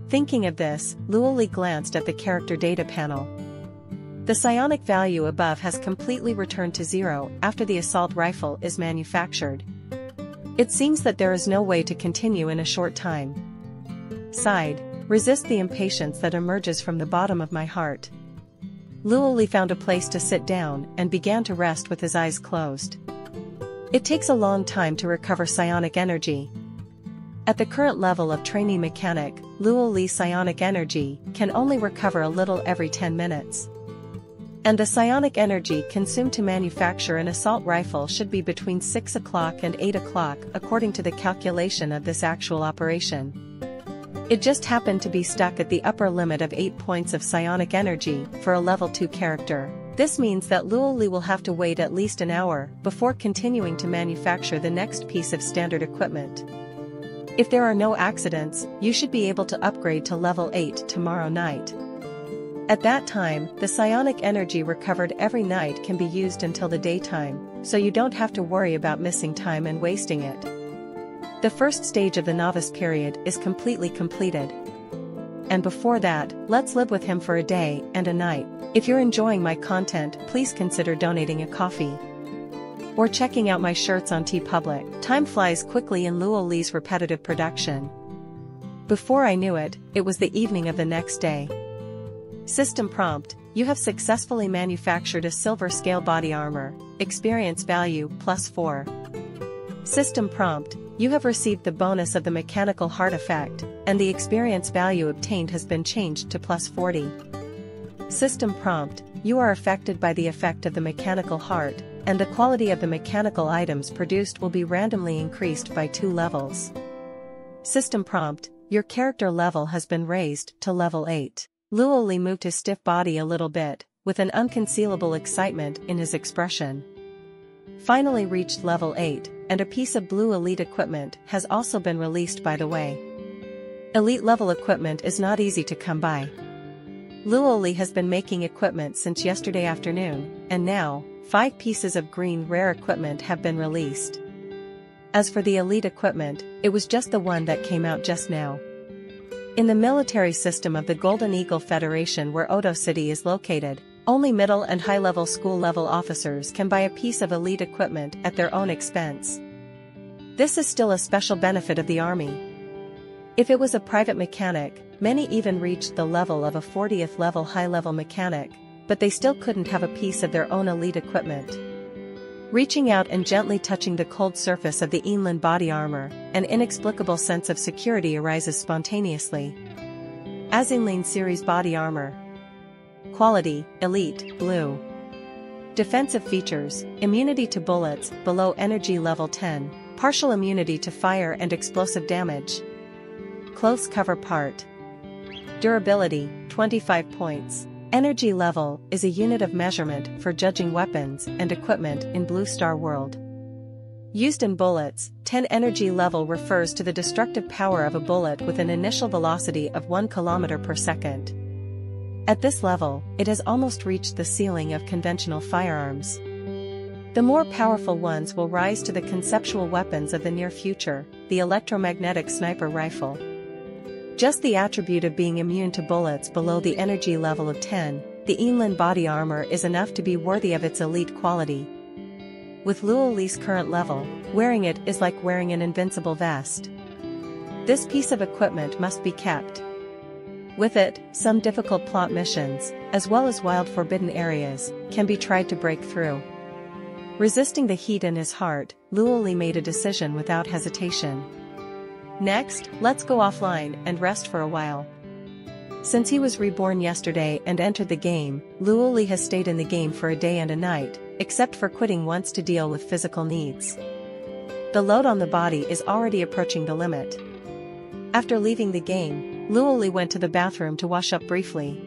Thinking of this, Luo Li glanced at the character data panel. The psionic value above has completely returned to zero after the assault rifle is manufactured. It seems that there is no way to continue in a short time. Sighed. Resist the impatience that emerges from the bottom of my heart. Luo Li found a place to sit down and began to rest with his eyes closed. It takes a long time to recover psionic energy. At the current level of trainee mechanic, Luo Li's psionic energy can only recover a little every ten minutes. And the psionic energy consumed to manufacture an assault rifle should be between six o'clock and eight o'clock according to the calculation of this actual operation. It just happened to be stuck at the upper limit of eight points of psionic energy for a level two character. This means that Luo Li will have to wait at least an hour before continuing to manufacture the next piece of standard equipment. If there are no accidents, you should be able to upgrade to level eight tomorrow night. At that time, the psionic energy recovered every night can be used until the daytime, so you don't have to worry about missing time and wasting it. The first stage of the novice period is completely completed. And before that, let's live with him for a day and a night. If you're enjoying my content, please consider donating a coffee or checking out my shirts on TeePublic. Time flies quickly in Luo Li's repetitive production. Before I knew it, it was the evening of the next day. System prompt: you have successfully manufactured a silver scale body armor, experience value plus four. System prompt: you have received the bonus of the mechanical heart effect, and the experience value obtained has been changed to plus forty. System prompt: you are affected by the effect of the mechanical heart, and the quality of the mechanical items produced will be randomly increased by two levels. System prompt: your character level has been raised to level eight. Luo Li moved his stiff body a little bit, with an unconcealable excitement in his expression. Finally reached level eight, and a piece of blue elite equipment has also been released by the way. Elite level equipment is not easy to come by. Luo Li has been making equipment since yesterday afternoon, and now, five pieces of green rare equipment have been released. As for the elite equipment, it was just the one that came out just now. In the military system of the Golden Eagle Federation where Odo City is located, only middle and high-level school-level officers can buy a piece of elite equipment at their own expense. This is still a special benefit of the army. If it was a private mechanic, many even reached the level of a fortieth level high-level mechanic, but they still couldn't have a piece of their own elite equipment. Reaching out and gently touching the cold surface of the inland body armor, an inexplicable sense of security arises spontaneously. Azinline Series Body Armor. Quality: Elite, Blue. Defensive features: immunity to bullets, below energy level ten, partial immunity to fire and explosive damage. Close cover part. Durability: twenty-five points. Energy level is a unit of measurement for judging weapons and equipment in Blue Star World. Used in bullets, ten energy level refers to the destructive power of a bullet with an initial velocity of one kilometer per second. At this level, it has almost reached the ceiling of conventional firearms. The more powerful ones will rise to the conceptual weapons of the near future, the electromagnetic sniper rifle. Just the attribute of being immune to bullets below the energy level of ten, the Inland body armor is enough to be worthy of its elite quality. With Luo Li's current level, wearing it is like wearing an invincible vest. This piece of equipment must be kept. With it, some difficult plot missions, as well as wild forbidden areas, can be tried to break through. Resisting the heat in his heart, Luo Li made a decision without hesitation. Next, let's go offline and rest for a while. Since he was reborn yesterday and entered the game, Luo Li has stayed in the game for a day and a night, except for quitting once to deal with physical needs. The load on the body is already approaching the limit. After leaving the game, Luo Li went to the bathroom to wash up briefly.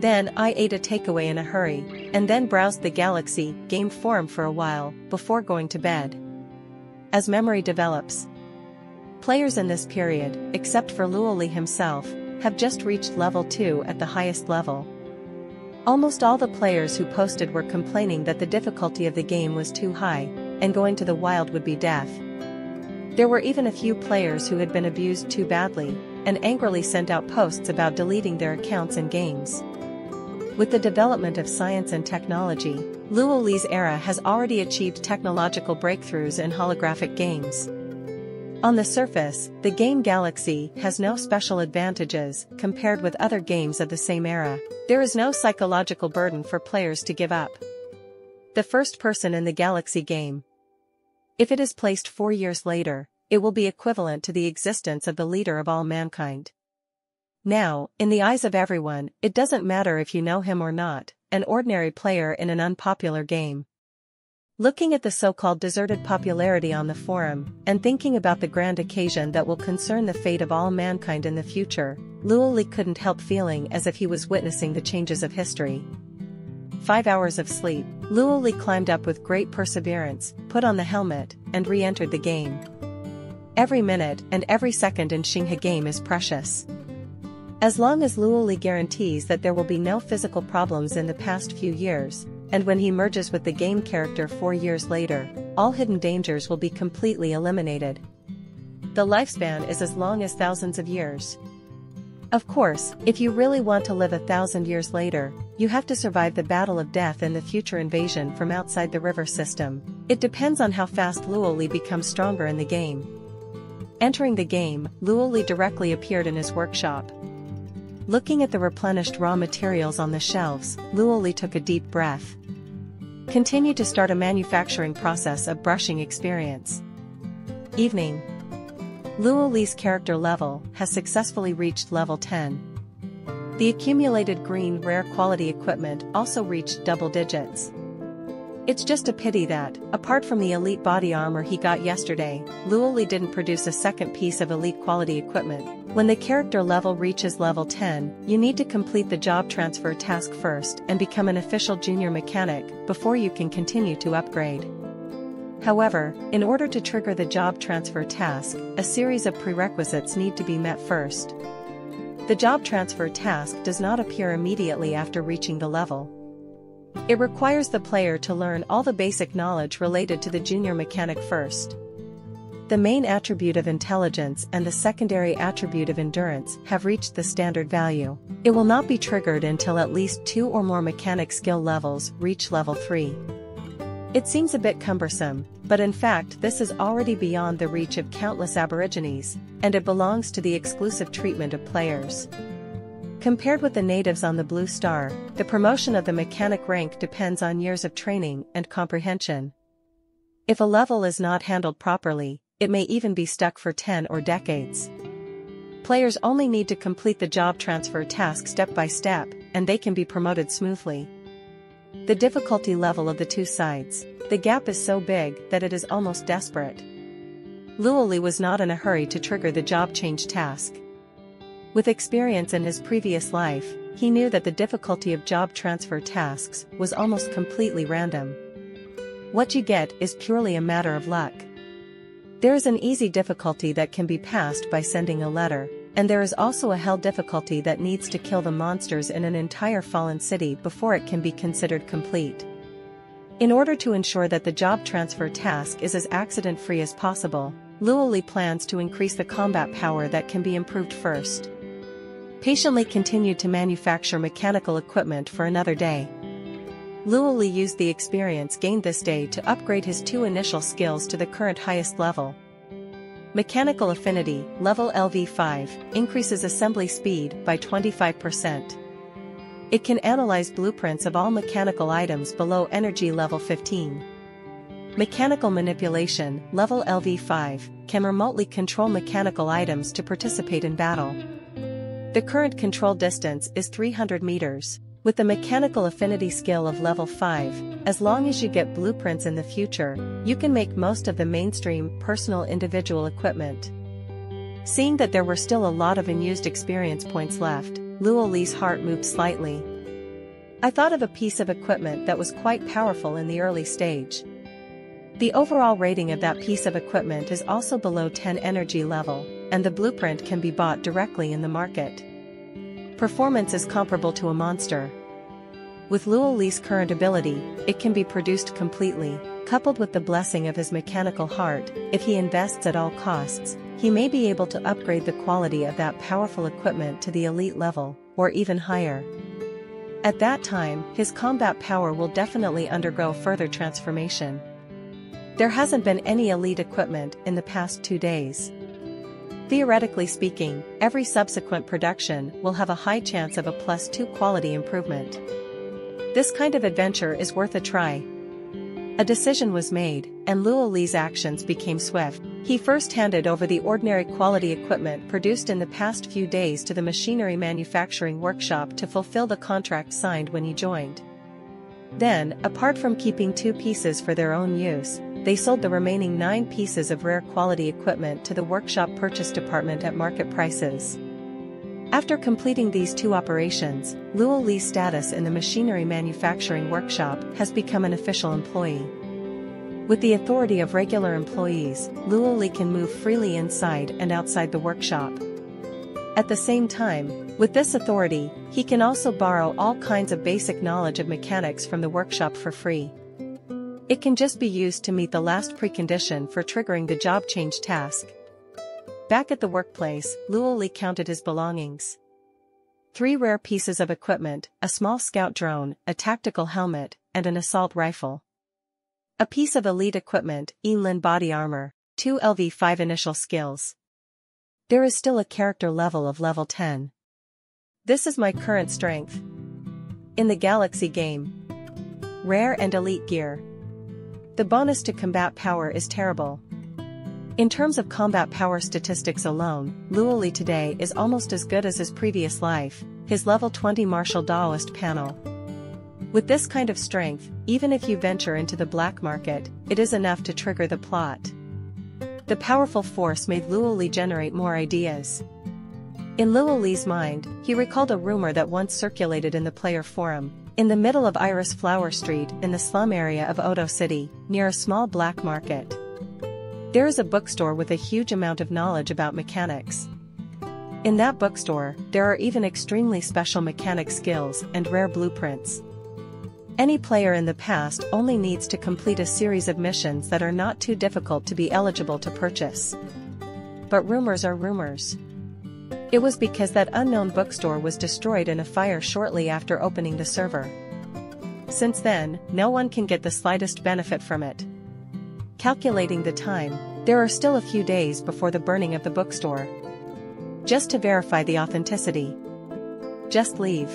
Then I ate a takeaway in a hurry, and then browsed the Galaxy game forum for a while, before going to bed. As memory develops, players in this period, except for Luo Li himself, have just reached level two at the highest level. Almost all the players who posted were complaining that the difficulty of the game was too high, and going to the wild would be death. There were even a few players who had been abused too badly, and angrily sent out posts about deleting their accounts and games. With the development of science and technology, Luo Li's era has already achieved technological breakthroughs in holographic games. On the surface, the game Galaxy has no special advantages compared with other games of the same era. There is no psychological burden for players to give up. The first person in the Galaxy game, if it is placed four years later, it will be equivalent to the existence of the leader of all mankind. Now, in the eyes of everyone, it doesn't matter if you know him or not, an ordinary player in an unpopular game. Looking at the so-called deserted popularity on the forum, and thinking about the grand occasion that will concern the fate of all mankind in the future, Luo Li couldn't help feeling as if he was witnessing the changes of history. five hours of sleep, Luo Li climbed up with great perseverance, put on the helmet, and re-entered the game. Every minute and every second in Xinghe game is precious. As long as Luo Li guarantees that there will be no physical problems in the past few years, and when he merges with the game character four years later, all hidden dangers will be completely eliminated. The lifespan is as long as thousands of years. Of course, if you really want to live a thousand years later, you have to survive the battle of death and the future invasion from outside the river system. It depends on how fast Luo Li becomes stronger in the game. Entering the game, Luo Li directly appeared in his workshop. Looking at the replenished raw materials on the shelves, Luo Li took a deep breath. Continue to start a manufacturing process of brushing experience. Evening. Luo Li's character level has successfully reached level ten. The accumulated green rare quality equipment also reached double digits. It's just a pity that, apart from the elite body armor he got yesterday, Luo Li didn't produce a second piece of elite quality equipment. When the character level reaches level ten, you need to complete the job transfer task first and become an official junior mechanic before you can continue to upgrade. However, in order to trigger the job transfer task, a series of prerequisites need to be met first. The job transfer task does not appear immediately after reaching the level. It requires the player to learn all the basic knowledge related to the junior mechanic first. The main attribute of intelligence and the secondary attribute of endurance have reached the standard value. It will not be triggered until at least two or more mechanic skill levels reach level three. It seems a bit cumbersome, but in fact this is already beyond the reach of countless aborigines, and it belongs to the exclusive treatment of players. Compared with the natives on the Blue Star, the promotion of the mechanic rank depends on years of training and comprehension. If a level is not handled properly, it may even be stuck for ten or decades. Players only need to complete the job transfer task step by step, and they can be promoted smoothly. The difficulty level of the two sides, the gap is so big that it is almost desperate. Luo Li was not in a hurry to trigger the job change task. With experience in his previous life, he knew that the difficulty of job transfer tasks was almost completely random. What you get is purely a matter of luck. There is an easy difficulty that can be passed by sending a letter, and there is also a hell difficulty that needs to kill the monsters in an entire fallen city before it can be considered complete. In order to ensure that the job transfer task is as accident-free as possible, Luo Li plans to increase the combat power that can be improved first. Patiently continued to manufacture mechanical equipment for another day. Luo Li used the experience gained this day to upgrade his two initial skills to the current highest level. Mechanical Affinity, level L V five, increases assembly speed by twenty-five percent. It can analyze blueprints of all mechanical items below energy level fifteen. Mechanical Manipulation, level L V five, can remotely control mechanical items to participate in battle. The current control distance is three hundred meters. With the Mechanical Affinity skill of level five, as long as you get blueprints in the future, you can make most of the mainstream personal individual equipment. Seeing that there were still a lot of unused experience points left, Luo Li's heart moved slightly. I thought of a piece of equipment that was quite powerful in the early stage. The overall rating of that piece of equipment is also below ten energy level, and the blueprint can be bought directly in the market. Performance is comparable to a monster. With Luo Li's current ability, it can be produced completely, coupled with the blessing of his mechanical heart. If he invests at all costs, he may be able to upgrade the quality of that powerful equipment to the elite level, or even higher. At that time, his combat power will definitely undergo further transformation. There hasn't been any elite equipment in the past two days. Theoretically speaking, every subsequent production will have a high chance of a plus two quality improvement. This kind of adventure is worth a try. A decision was made, and Luo Li's actions became swift. He first handed over the ordinary quality equipment produced in the past few days to the machinery manufacturing workshop to fulfill the contract signed when he joined. Then, apart from keeping two pieces for their own use, they sold the remaining nine pieces of rare quality equipment to the workshop purchase department at market prices. After completing these two operations, Luo Li's status in the machinery manufacturing workshop has become an official employee. With the authority of regular employees, Luo Li can move freely inside and outside the workshop. At the same time, with this authority, he can also borrow all kinds of basic knowledge of mechanics from the workshop for free. It can just be used to meet the last precondition for triggering the job change task. Back at the workplace, Luo Li counted his belongings. Three rare pieces of equipment, a small scout drone, a tactical helmet, and an assault rifle. A piece of elite equipment, Yinlin body armor, two level five initial skills. There is still a character level of level ten. This is my current strength. In the Galaxy game. Rare and elite gear. The bonus to combat power is terrible. In terms of combat power statistics alone, Luo Li today is almost as good as his previous life, his level twenty martial Daoist panel. With this kind of strength, even if you venture into the black market, it is enough to trigger the plot. The powerful force made Luo Li generate more ideas. In Luo Li's mind, he recalled a rumor that once circulated in the player forum, in the middle of Iris Flower Street in the slum area of Odo City, near a small black market. There is a bookstore with a huge amount of knowledge about mechanics. In that bookstore, there are even extremely special mechanic skills and rare blueprints. Any player in the past only needs to complete a series of missions that are not too difficult to be eligible to purchase. But rumors are rumors. It was because that unknown bookstore was destroyed in a fire shortly after opening the server. Since then, no one can get the slightest benefit from it. Calculating the time, there are still a few days before the burning of the bookstore. Just to verify the authenticity. Just leave.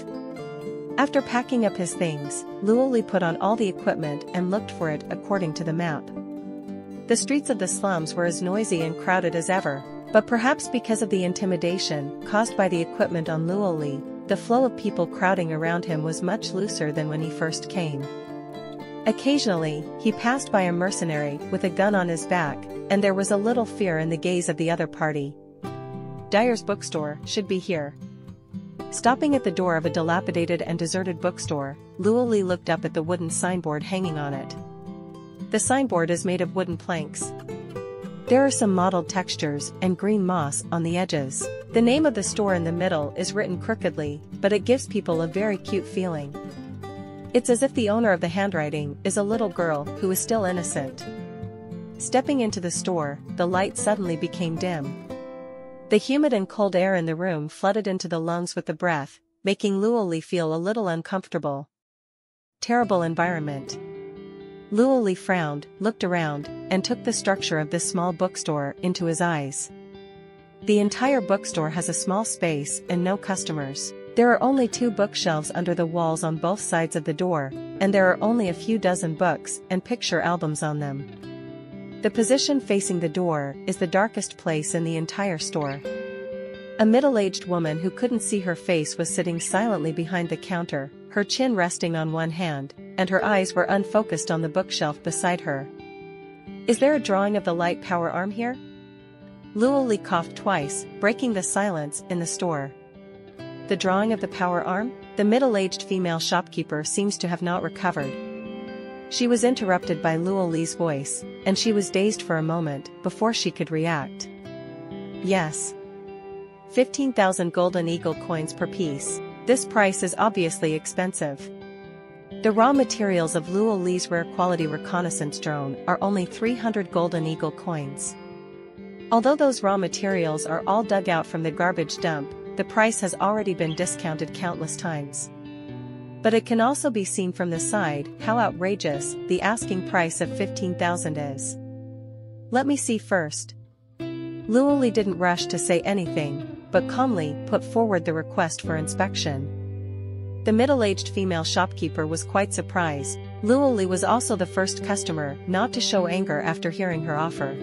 After packing up his things, Luo Li put on all the equipment and looked for it according to the map. The streets of the slums were as noisy and crowded as ever, but perhaps because of the intimidation caused by the equipment on Luo Li, the flow of people crowding around him was much looser than when he first came. Occasionally, he passed by a mercenary with a gun on his back, and there was a little fear in the gaze of the other party. Dyer's bookstore should be here. Stopping at the door of a dilapidated and deserted bookstore, Luo Li looked up at the wooden signboard hanging on it. The signboard is made of wooden planks. There are some mottled textures and green moss on the edges. The name of the store in the middle is written crookedly, but it gives people a very cute feeling. It's as if the owner of the handwriting is a little girl who is still innocent. Stepping into the store, the light suddenly became dim. The humid and cold air in the room flooded into the lungs with the breath, making Luo Li feel a little uncomfortable. Terrible environment. Luo Li frowned, looked around, and took the structure of this small bookstore into his eyes. The entire bookstore has a small space and no customers. There are only two bookshelves under the walls on both sides of the door, and there are only a few dozen books and picture albums on them. The position facing the door is the darkest place in the entire store. A middle-aged woman who couldn't see her face was sitting silently behind the counter, her chin resting on one hand, and her eyes were unfocused on the bookshelf beside her. Is there a drawing of the light power arm here? Luo Li coughed twice, breaking the silence in the store. The drawing of the power arm? The middle-aged female shopkeeper seems to have not recovered. She was interrupted by Luo Li's voice, and she was dazed for a moment before she could react. Yes. fifteen thousand Golden Eagle coins per piece. This price is obviously expensive. The raw materials of Luo Li's rare-quality reconnaissance drone are only three hundred Golden Eagle coins. Although those raw materials are all dug out from the garbage dump, the price has already been discounted countless times. But it can also be seen from the side how outrageous the asking price of fifteen thousand is. Let me see first. Luo Li didn't rush to say anything, but calmly put forward the request for inspection. The middle-aged female shopkeeper was quite surprised. Luo Li was also the first customer not to show anger after hearing her offer.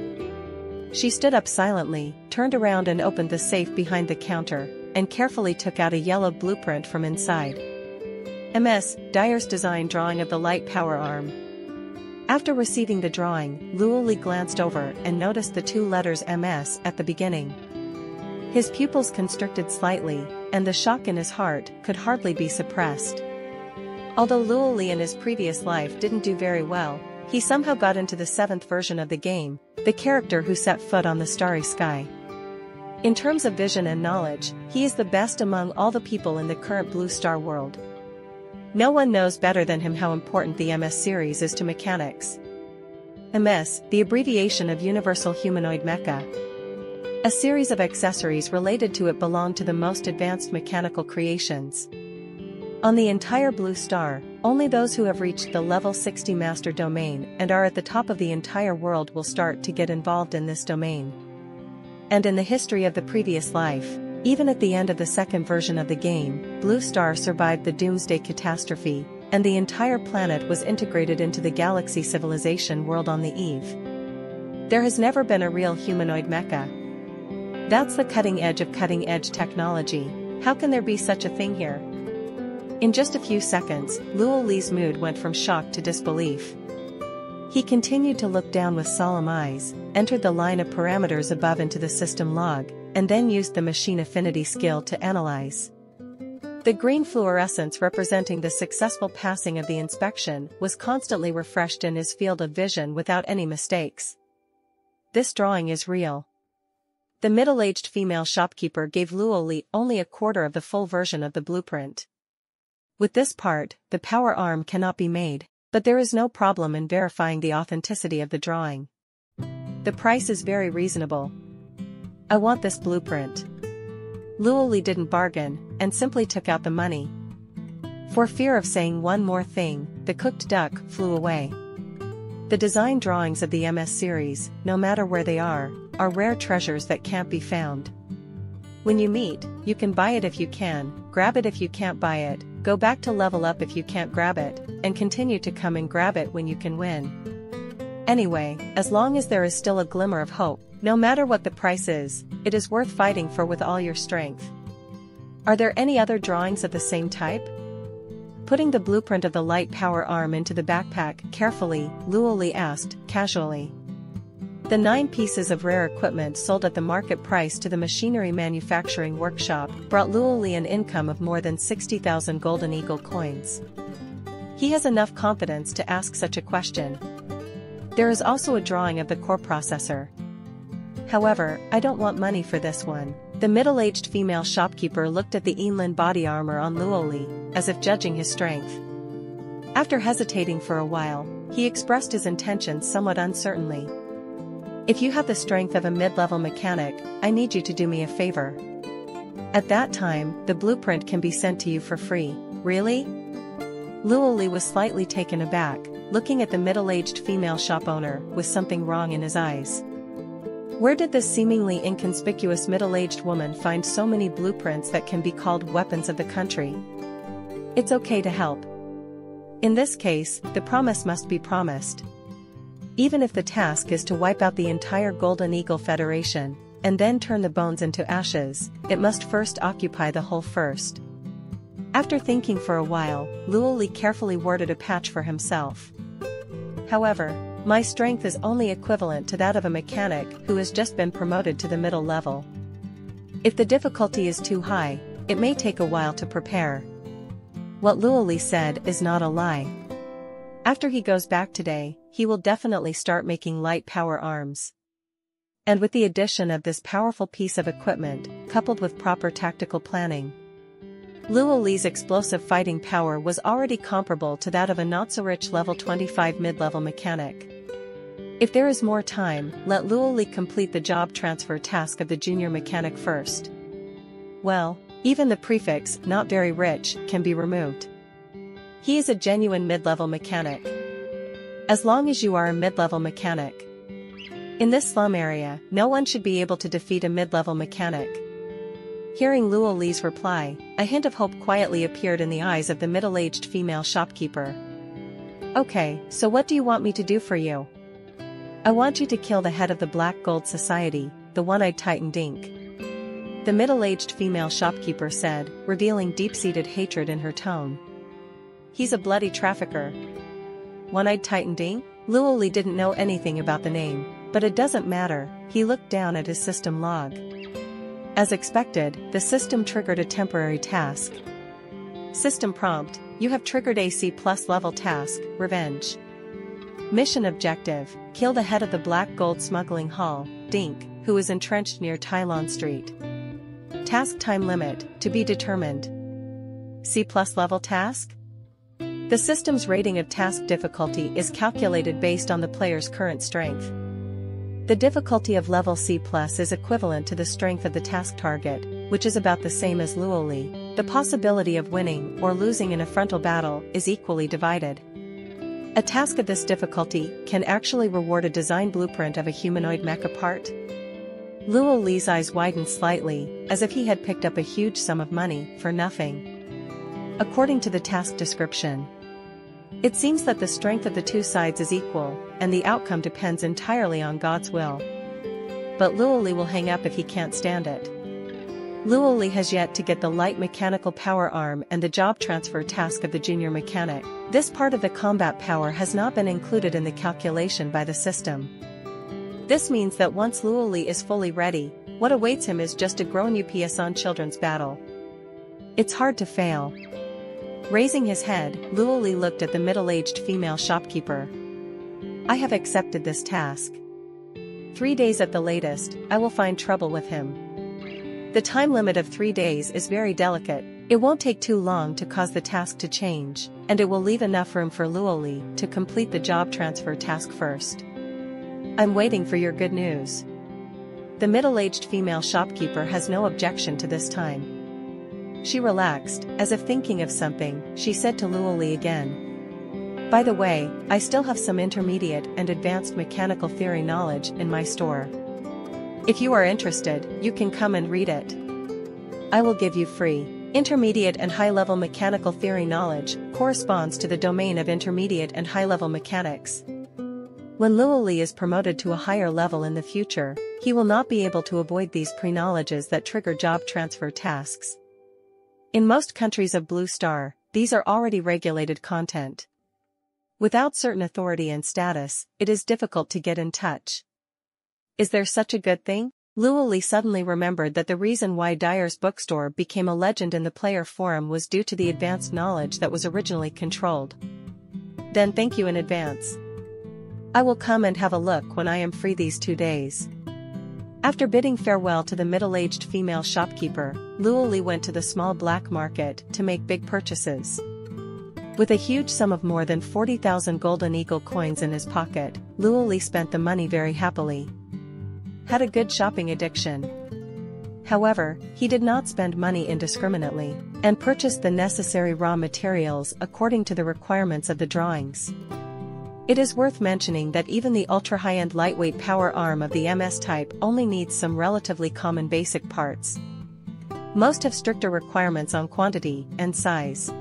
She stood up silently, turned around and opened the safe behind the counter, and carefully took out a yellow blueprint from inside. M S Dyer's design drawing of the light power arm. After receiving the drawing, Luo Li glanced over and noticed the two letters M S at the beginning. His pupils constricted slightly, and the shock in his heart could hardly be suppressed. Although Luo Li in his previous life didn't do very well, he somehow got into the seventh version of the game, the character who set foot on the starry sky. In terms of vision and knowledge, he is the best among all the people in the current Blue Star world. No one knows better than him how important the M S series is to mechanics. M S, the abbreviation of Universal Humanoid Mecha. A series of accessories related to it belong to the most advanced mechanical creations. On the entire Blue Star, only those who have reached the level sixty master domain and are at the top of the entire world will start to get involved in this domain. And in the history of the previous life, even at the end of the second version of the game, Blue Star survived the Doomsday Catastrophe, and the entire planet was integrated into the Galaxy civilization world on the eve. There has never been a real humanoid mecha. That's the cutting edge of cutting-edge technology. How can there be such a thing here? In just a few seconds, Luo Li's mood went from shock to disbelief. He continued to look down with solemn eyes, entered the line of parameters above into the system log, and then used the machine affinity skill to analyze. The green fluorescence representing the successful passing of the inspection was constantly refreshed in his field of vision without any mistakes. This drawing is real. The middle-aged female shopkeeper gave Luo Li only a quarter of the full version of the blueprint. With this part, the power arm cannot be made, but there is no problem in verifying the authenticity of the drawing. The price is very reasonable. I want this blueprint. Luo Li didn't bargain, and simply took out the money. For fear of saying one more thing, the cooked duck flew away. The design drawings of the M S series, no matter where they are, are rare treasures that can't be found. When you meet, you can buy it if you can, grab it if you can't buy it, go back to level up if you can't grab it, and continue to come and grab it when you can win. Anyway, as long as there is still a glimmer of hope, no matter what the price is, it is worth fighting for with all your strength. Are there any other drawings of the same type? Putting the blueprint of the light power arm into the backpack carefully, Luo Li asked, casually. The nine pieces of rare equipment sold at the market price to the machinery manufacturing workshop brought Luo Li an income of more than sixty thousand Golden Eagle coins. He has enough confidence to ask such a question. There is also a drawing of the core processor. However, I don't want money for this one. The middle-aged female shopkeeper looked at the Yinlin body armor on Luo Li, as if judging his strength. After hesitating for a while, he expressed his intentions somewhat uncertainly. If you have the strength of a mid-level mechanic, I need you to do me a favor. At that time, the blueprint can be sent to you for free. Really? Luo Li was slightly taken aback, looking at the middle-aged female shop owner with something wrong in his eyes. Where did this seemingly inconspicuous middle-aged woman find so many blueprints that can be called weapons of the country? It's okay to help. In this case, the promise must be promised. Even if the task is to wipe out the entire Golden Eagle Federation, and then turn the bones into ashes, it must first occupy the whole first. After thinking for a while, Luo Li carefully worded a patch for himself. However, my strength is only equivalent to that of a mechanic who has just been promoted to the middle level. If the difficulty is too high, it may take a while to prepare. What Luo Li said is not a lie. After he goes back today, he will definitely start making light power arms. And with the addition of this powerful piece of equipment, coupled with proper tactical planning, Luo Li's explosive fighting power was already comparable to that of a not-so-rich level twenty-five mid-level mechanic. If there is more time, let Luo Li complete the job transfer task of the junior mechanic first. Well, even the prefix, not very rich, can be removed. He is a genuine mid-level mechanic. As long as you are a mid-level mechanic. In this slum area, no one should be able to defeat a mid-level mechanic. Hearing Luo Li's reply, a hint of hope quietly appeared in the eyes of the middle-aged female shopkeeper. Okay, so what do you want me to do for you? I want you to kill the head of the Black Gold Society, the one-eyed Titan Dink. The middle-aged female shopkeeper said, revealing deep-seated hatred in her tone. He's a bloody trafficker. One-eyed Titan Dink? Luo Li didn't know anything about the name, but it doesn't matter, he looked down at his system log. As expected, the system triggered a temporary task. System prompt, you have triggered A C plus level task, Revenge. Mission objective, kill the head of the Black Gold Smuggling Hall, Dink, who is entrenched near Tylon Street. Task time limit, to be determined. C plus level task? The system's rating of task difficulty is calculated based on the player's current strength. The difficulty of level C plus is equivalent to the strength of the task target, which is about the same as Luo Li. The possibility of winning or losing in a frontal battle is equally divided. A task of this difficulty can actually reward a design blueprint of a humanoid mecha part. Luo Li's eyes widened slightly, as if he had picked up a huge sum of money for nothing. According to the task description, it seems that the strength of the two sides is equal, and the outcome depends entirely on God's will. But Luo Li will hang up if he can't stand it. Luo Li has yet to get the light mechanical power arm and the job transfer task of the junior mechanic. This part of the combat power has not been included in the calculation by the system. This means that once Luo Li is fully ready, what awaits him is just a grown U P S on children's battle. It's hard to fail. Raising his head, Luo Li looked at the middle-aged female shopkeeper. I have accepted this task. Three days at the latest, I will find trouble with him. The time limit of three days is very delicate. It won't take too long to cause the task to change, and it will leave enough room for Luo Li to complete the job transfer task first. I'm waiting for your good news. The middle-aged female shopkeeper has no objection to this time. She relaxed, as if thinking of something. She said to Luo Li again, by the way, I still have some intermediate and advanced mechanical theory knowledge in my store. If you are interested, you can come and read it. I will give you free. Intermediate and high-level mechanical theory knowledge corresponds to the domain of intermediate and high-level mechanics. When Luo Li is promoted to a higher level in the future, he will not be able to avoid these pre-knowledges that trigger job transfer tasks. In most countries of Blue Star, these are already regulated content. Without certain authority and status, it is difficult to get in touch. Is there such a good thing? Luo Li suddenly remembered that the reason why Dyer's bookstore became a legend in the player forum was due to the advanced knowledge that was originally controlled. Then thank you in advance. I will come and have a look when I am free these two days. After bidding farewell to the middle-aged female shopkeeper, Luo Li went to the small black market to make big purchases. With a huge sum of more than forty thousand Golden Eagle coins in his pocket, Luo Li spent the money very happily. Had a good shopping addiction. However, he did not spend money indiscriminately, and purchased the necessary raw materials according to the requirements of the drawings. It is worth mentioning that even the ultra-high-end lightweight power arm of the M S type only needs some relatively common basic parts. Most have stricter requirements on quantity and size.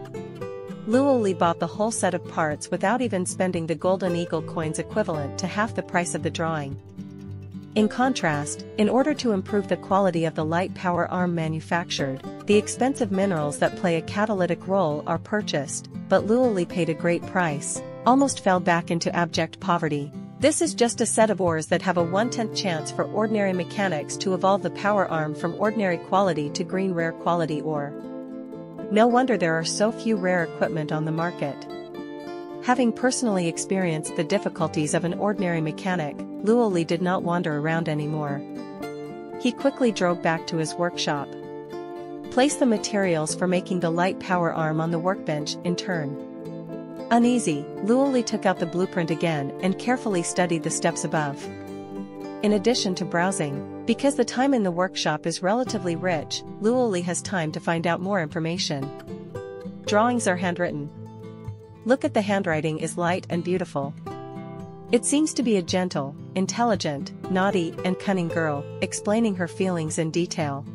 Luo Li bought the whole set of parts without even spending the Golden Eagle coins equivalent to half the price of the drawing. In contrast, in order to improve the quality of the light power arm manufactured, the expensive minerals that play a catalytic role are purchased, but Luo Li paid a great price. Almost fell back into abject poverty. This is just a set of ores that have a one-tenth chance for ordinary mechanics to evolve the power arm from ordinary quality to green rare quality ore. No wonder there are so few rare equipment on the market. Having personally experienced the difficulties of an ordinary mechanic, Luo Li did not wander around anymore. He quickly drove back to his workshop. Place the materials for making the light power arm on the workbench in turn. Uneasy, Luo Li took out the blueprint again and carefully studied the steps above. In addition to browsing, because the time in the workshop is relatively rich, Luo Li has time to find out more information. Drawings are handwritten. Look at the handwriting is light and beautiful. It seems to be a gentle, intelligent, naughty and cunning girl, explaining her feelings in detail.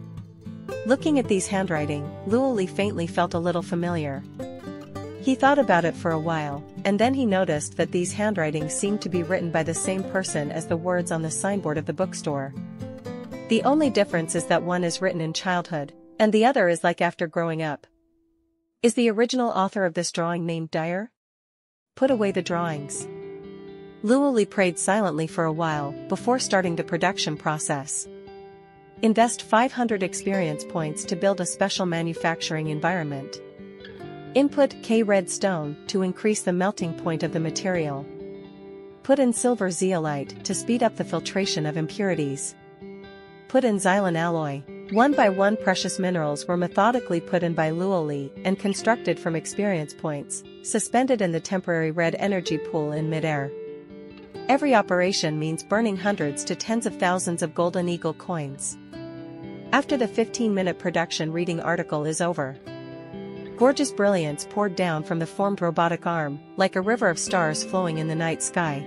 Looking at these handwriting, Luo Li faintly felt a little familiar. He thought about it for a while, and then he noticed that these handwritings seemed to be written by the same person as the words on the signboard of the bookstore. The only difference is that one is written in childhood, and the other is like after growing up. Is the original author of this drawing named Dyer? Put away the drawings. Luo Li prayed silently for a while, before starting the production process. Invest five hundred experience points to build a special manufacturing environment. Input K redstone to increase the melting point of the material. Put in silver zeolite to speed up the filtration of impurities. Put in xylon alloy. One by one precious minerals were methodically put in by Luo Li and constructed from experience points, suspended in the temporary red energy pool in midair. Every operation means burning hundreds to tens of thousands of Golden Eagle coins. After the fifteen minute production reading article is over, gorgeous brilliance poured down from the formed robotic arm, like a river of stars flowing in the night sky.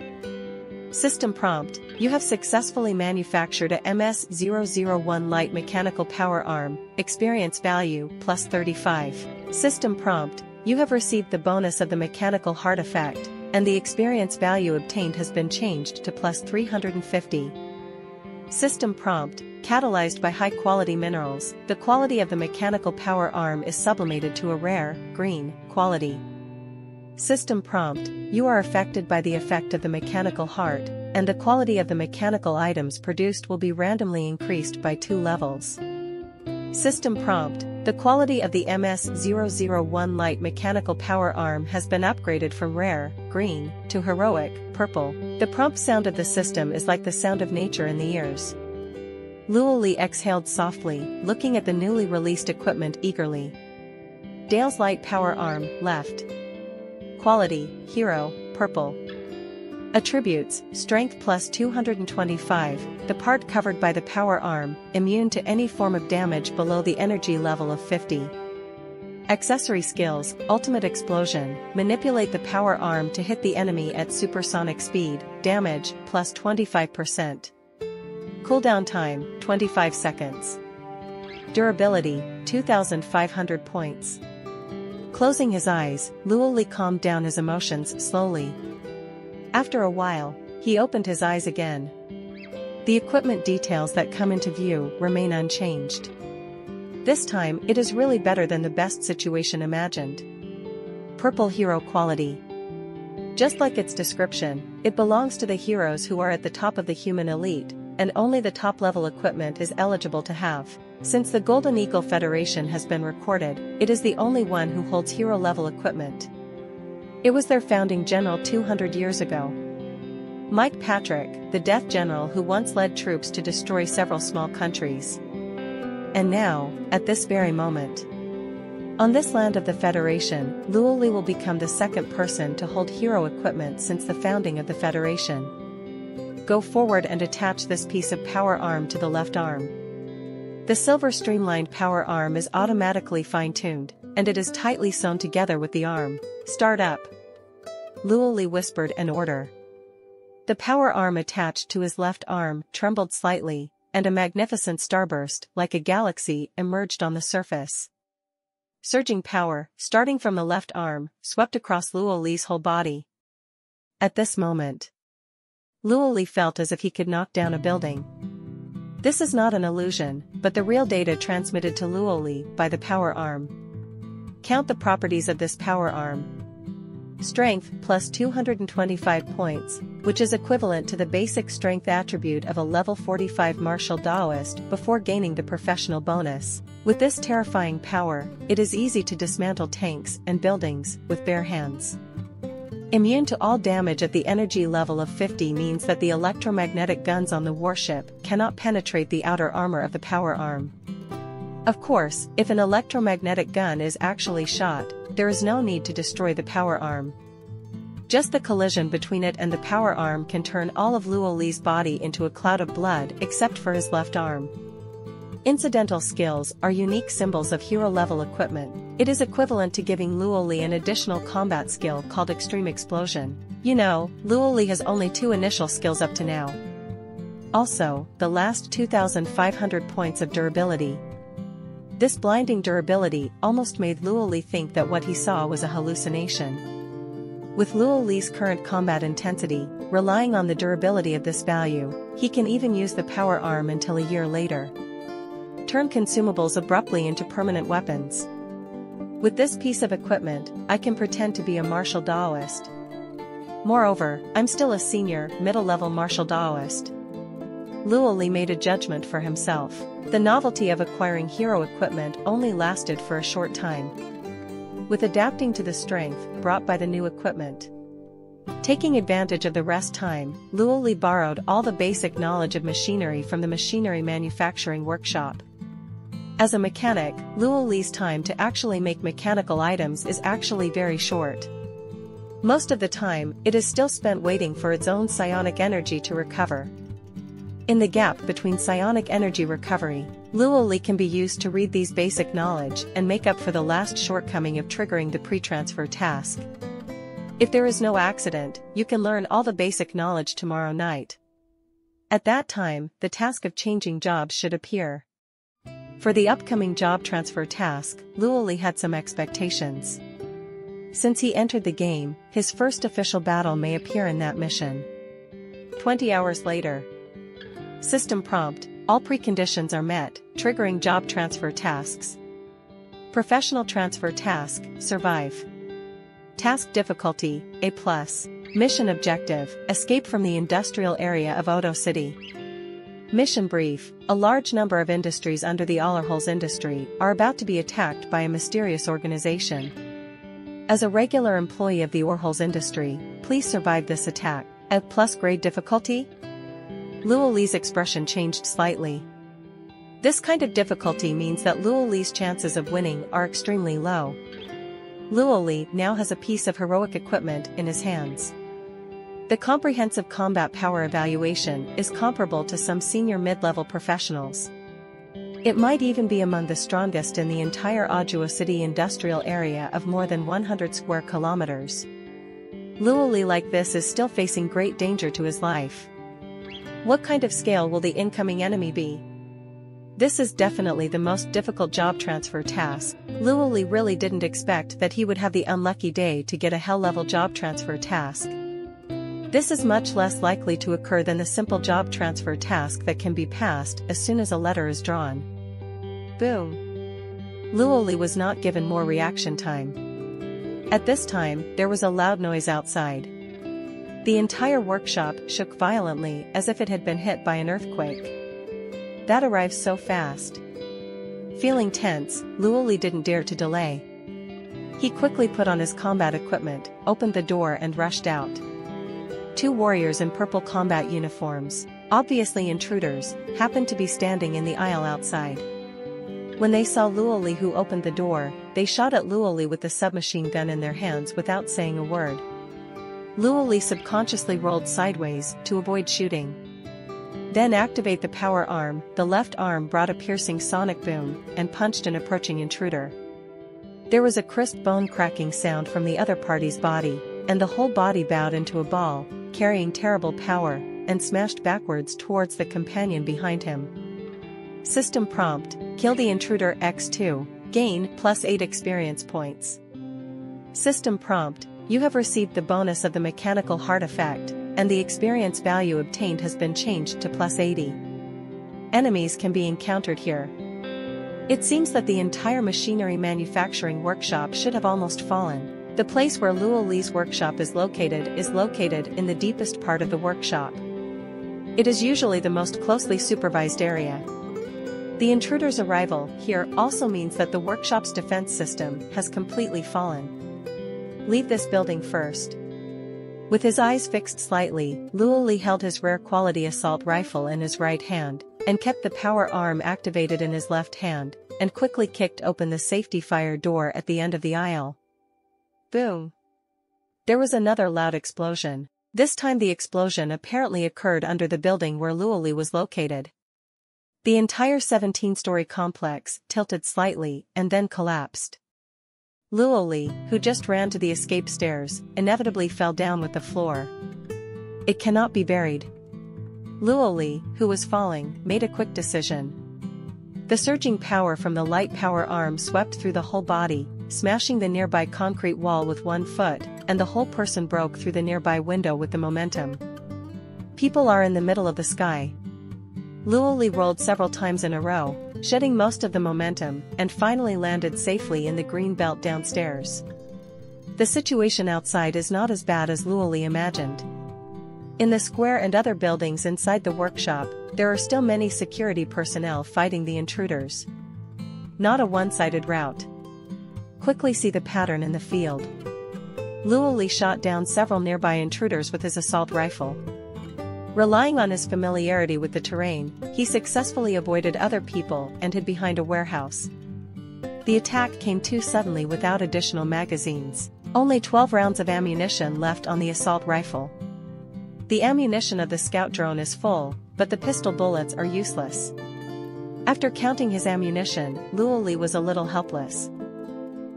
System prompt: you have successfully manufactured a M S zero zero one light mechanical power arm, experience value, plus thirty-five. System prompt: you have received the bonus of the mechanical heart effect, and the experience value obtained has been changed to plus three hundred fifty. System prompt: catalyzed by high-quality minerals, the quality of the mechanical power arm is sublimated to a rare, green, quality. System prompt: you are affected by the effect of the mechanical heart, and the quality of the mechanical items produced will be randomly increased by two levels. System prompt: the quality of the M S zero zero one light mechanical power arm has been upgraded from rare, green, to heroic, purple. The prompt sound of the system is like the sound of nature in the ears. Luo Li exhaled softly, looking at the newly released equipment eagerly. Dale's light power arm, left. Quality, hero, purple. Attributes: strength plus two hundred twenty-five, the part covered by the power arm, immune to any form of damage below the energy level of fifty. Accessory skills: ultimate explosion, manipulate the power arm to hit the enemy at supersonic speed, damage, plus twenty-five percent. Cooldown time, twenty-five seconds. Durability, two thousand five hundred points. Closing his eyes, Luo Li calmed down his emotions slowly. After a while, he opened his eyes again. The equipment details that come into view remain unchanged. This time, it is really better than the best situation imagined. Purple hero quality. Just like its description, it belongs to the heroes who are at the top of the human elite, and only the top-level equipment is eligible to have. Since the Golden Eagle Federation has been recorded, it is the only one who holds hero-level equipment. It was their founding general two hundred years ago. Mike Patrick, the death general who once led troops to destroy several small countries. And now, at this very moment, on this land of the Federation, Luo Li will become the second person to hold hero equipment since the founding of the Federation. Go forward and attach this piece of power arm to the left arm. The silver streamlined power arm is automatically fine-tuned, and it is tightly sewn together with the arm. Start up. Luo Li whispered an order. The power arm attached to his left arm trembled slightly, and a magnificent starburst, like a galaxy, emerged on the surface. Surging power, starting from the left arm, swept across Luo Li's whole body. At this moment, Luo Li felt as if he could knock down a building. This is not an illusion, but the real data transmitted to Luo Li by the power arm. Count the properties of this power arm. Strength plus two hundred twenty-five points, which is equivalent to the basic strength attribute of a level forty-five martial Daoist before gaining the professional bonus. With this terrifying power, it is easy to dismantle tanks and buildings with bare hands. Immune to all damage at the energy level of fifty means that the electromagnetic guns on the warship cannot penetrate the outer armor of the power arm. Of course, if an electromagnetic gun is actually shot, there is no need to destroy the power arm. Just the collision between it and the power arm can turn all of Luo Li's body into a cloud of blood except for his left arm. Incidental skills are unique symbols of hero-level equipment. It is equivalent to giving Luo Li an additional combat skill called Extreme Explosion. You know, Luo Li has only two initial skills up to now. Also, the last two thousand five hundred points of durability. This blinding durability almost made Luo Li think that what he saw was a hallucination. With Luo Li's current combat intensity, relying on the durability of this value, he can even use the power arm until a year later. Turn consumables abruptly into permanent weapons. With this piece of equipment, I can pretend to be a martial Daoist. Moreover, I'm still a senior, middle-level martial Daoist. Luo Li made a judgment for himself. The novelty of acquiring hero equipment only lasted for a short time, with adapting to the strength brought by the new equipment. Taking advantage of the rest time, Luo Li borrowed all the basic knowledge of machinery from the machinery manufacturing workshop. As a mechanic, Luo Li's time to actually make mechanical items is actually very short. Most of the time, it is still spent waiting for its own psionic energy to recover. In the gap between psionic energy recovery, Luo Li can be used to read these basic knowledge and make up for the last shortcoming of triggering the pre-transfer task. If there is no accident, you can learn all the basic knowledge tomorrow night. At that time, the task of changing jobs should appear. For the upcoming job transfer task, Luo Li had some expectations. Since he entered the game, his first official battle may appear in that mission. twenty hours later. System prompt, all preconditions are met, triggering job transfer tasks. Professional transfer task, survive. Task difficulty, A plus. Mission objective, escape from the industrial area of Odo City. Mission brief, a large number of industries under the Allerholz industry are about to be attacked by a mysterious organization. As a regular employee of the Allerholz industry, please survive this attack. A plus grade difficulty? Luo Li's expression changed slightly. This kind of difficulty means that Luo Li's chances of winning are extremely low. Luo Li now has a piece of heroic equipment in his hands. The comprehensive combat power evaluation is comparable to some senior mid-level professionals. It might even be among the strongest in the entire Odo City industrial area of more than one hundred square kilometers. Luo Li like this is still facing great danger to his life. What kind of scale will the incoming enemy be? This is definitely the most difficult job transfer task. Luo Li really didn't expect that he would have the unlucky day to get a hell-level job transfer task. This is much less likely to occur than the simple job transfer task that can be passed as soon as a letter is drawn. Boom. Luo Li was not given more reaction time. At this time, there was a loud noise outside. The entire workshop shook violently as if it had been hit by an earthquake. That arrives so fast. Feeling tense, Luo Li didn't dare to delay. He quickly put on his combat equipment, opened the door and rushed out. Two warriors in purple combat uniforms, obviously intruders, happened to be standing in the aisle outside. When they saw Luo Li who opened the door, they shot at Luo Li with the submachine gun in their hands without saying a word. Luo Li subconsciously rolled sideways to avoid shooting. Then activate the power arm, the left arm brought a piercing sonic boom, and punched an approaching intruder. There was a crisp bone-cracking sound from the other party's body, and the whole body bowed into a ball, carrying terrible power, and smashed backwards towards the companion behind him. System prompt, kill the intruder times two, gain plus eight experience points. System prompt, you have received the bonus of the Mechanical Heart effect, and the experience value obtained has been changed to plus eighty. Enemies can be encountered here. It seems that the entire machinery manufacturing workshop should have almost fallen. The place where Luo Li's workshop is located is located in the deepest part of the workshop. It is usually the most closely supervised area. The intruder's arrival here also means that the workshop's defense system has completely fallen. Leave this building first. With his eyes fixed slightly, Luo Li held his rare-quality assault rifle in his right hand, and kept the power arm activated in his left hand, and quickly kicked open the safety fire door at the end of the aisle. Boom! There was another loud explosion. This time the explosion apparently occurred under the building where Luo Li was located. The entire seventeen-story complex tilted slightly and then collapsed. Luo Li, who just ran to the escape stairs, inevitably fell down with the floor. It cannot be buried. Luo Li, who was falling, made a quick decision. The surging power from the light power arm swept through the whole body, smashing the nearby concrete wall with one foot, and the whole person broke through the nearby window with the momentum. People are in the middle of the sky. Luo Li rolled several times in a row, shedding most of the momentum, and finally landed safely in the green belt downstairs. The situation outside is not as bad as Luo Li imagined. In the square and other buildings inside the workshop, there are still many security personnel fighting the intruders. Not a one-sided rout. Quickly see the pattern in the field. Luo Li shot down several nearby intruders with his assault rifle. Relying on his familiarity with the terrain, he successfully avoided other people and hid behind a warehouse. The attack came too suddenly without additional magazines. Only twelve rounds of ammunition left on the assault rifle. The ammunition of the scout drone is full, but the pistol bullets are useless. After counting his ammunition, Luo Li was a little helpless.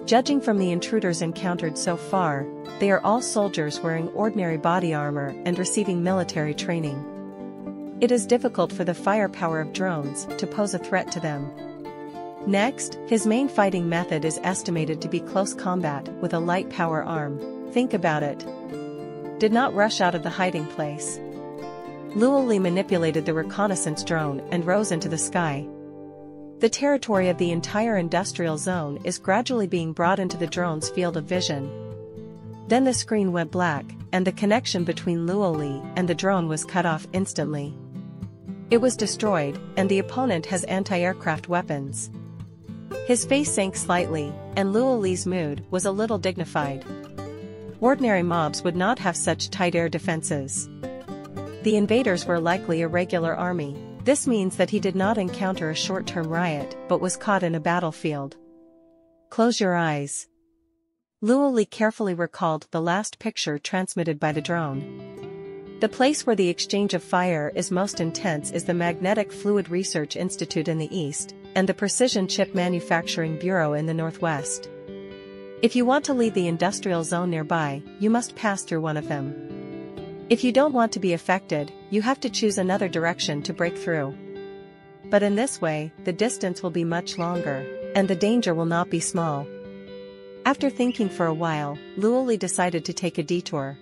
Judging from the intruders encountered so far, they are all soldiers wearing ordinary body armor and receiving military training. It is difficult for the firepower of drones to pose a threat to them. Next, his main fighting method is estimated to be close combat with a light power arm. Think about it. Did not rush out of the hiding place. Luo Li manipulated the reconnaissance drone and rose into the sky. The territory of the entire industrial zone is gradually being brought into the drone's field of vision. Then the screen went black, and the connection between Luo Li and the drone was cut off instantly. It was destroyed, and the opponent has anti-aircraft weapons. His face sank slightly, and Luo Li's mood was a little dignified. Ordinary mobs would not have such tight air defenses. The invaders were likely a regular army. This means that he did not encounter a short-term riot, but was caught in a battlefield. Close your eyes. Luo Li carefully recalled the last picture transmitted by the drone. The place where the exchange of fire is most intense is the Magnetic Fluid Research Institute in the east, and the Precision Chip Manufacturing Bureau in the northwest. If you want to leave the industrial zone nearby, you must pass through one of them. If you don't want to be affected, you have to choose another direction to break through. But in this way, the distance will be much longer, and the danger will not be small. After thinking for a while, Luo Li decided to take a detour.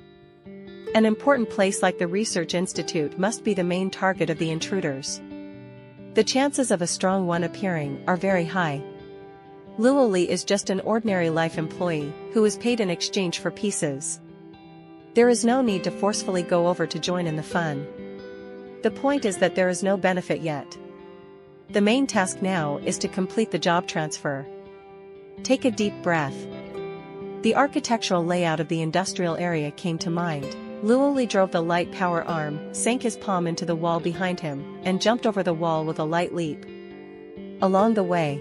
An important place like the Research Institute must be the main target of the intruders. The chances of a strong one appearing are very high. Luo Li is just an ordinary life employee, who is paid in exchange for pieces. There is no need to forcefully go over to join in the fun. The point is that there is no benefit yet. The main task now is to complete the job transfer. Take a deep breath. The architectural layout of the industrial area came to mind. Luo Li drove the light power arm, sank his palm into the wall behind him, and jumped over the wall with a light leap. Along the way,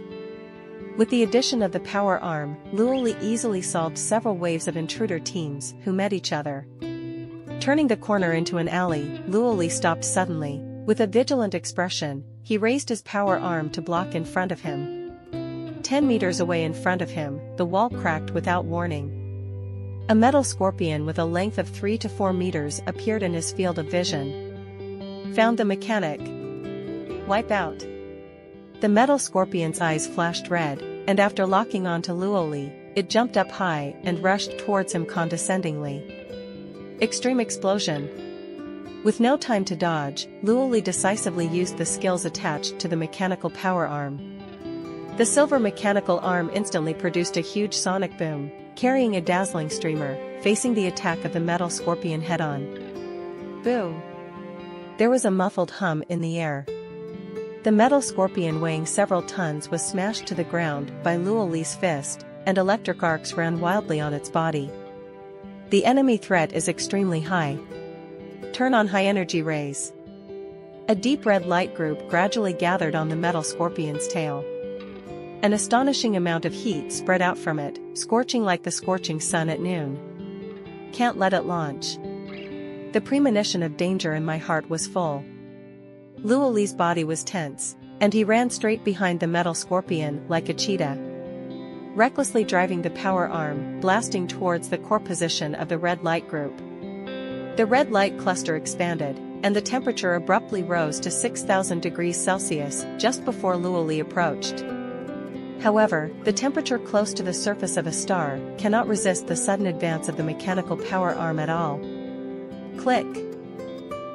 with the addition of the power arm, Luo Li easily solved several waves of intruder teams who met each other. Turning the corner into an alley, Luo Li stopped suddenly. With a vigilant expression, he raised his power arm to block in front of him. Ten meters away in front of him, the wall cracked without warning. A metal scorpion with a length of three to four meters appeared in his field of vision. Found the mechanic. Wipe out. The metal scorpion's eyes flashed red, and after locking on to Luo Li, it jumped up high and rushed towards him condescendingly. Extreme explosion. With no time to dodge, Luo Li decisively used the skills attached to the mechanical power arm. The silver mechanical arm instantly produced a huge sonic boom, carrying a dazzling streamer, facing the attack of the metal scorpion head-on. Boom! There was a muffled hum in the air. The metal scorpion weighing several tons was smashed to the ground by Luo Li's fist, and electric arcs ran wildly on its body. The enemy threat is extremely high. Turn on high-energy rays. A deep red light group gradually gathered on the metal scorpion's tail. An astonishing amount of heat spread out from it, scorching like the scorching sun at noon. Can't let it launch. The premonition of danger in my heart was full. Luo Li's body was tense, and he ran straight behind the metal scorpion like a cheetah, recklessly driving the power arm, blasting towards the core position of the red light group. The red light cluster expanded, and the temperature abruptly rose to six thousand degrees Celsius just before Luo Li approached. However, the temperature close to the surface of a star cannot resist the sudden advance of the mechanical power arm at all. Click.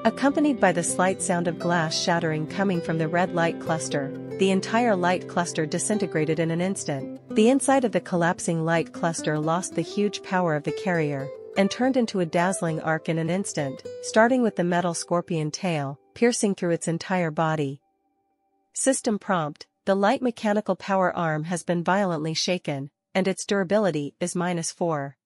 Accompanied by the slight sound of glass shattering coming from the red light cluster, the entire light cluster disintegrated in an instant. The inside of the collapsing light cluster lost the huge power of the carrier, and turned into a dazzling arc in an instant, starting with the metal scorpion tail, piercing through its entire body. System prompt: the light mechanical power arm has been violently shaken, and its durability is minus four.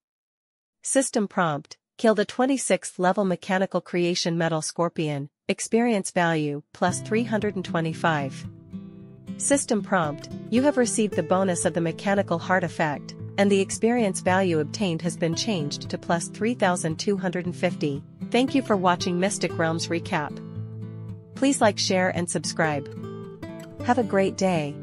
System prompt: kill the twenty-sixth level mechanical creation metal scorpion, experience value plus three hundred twenty-five. System prompt: you have received the bonus of the mechanical heart effect, and the experience value obtained has been changed to plus three thousand two hundred fifty. Thank you for watching Mystic Realms Recap. Please like, share and subscribe. Have a great day.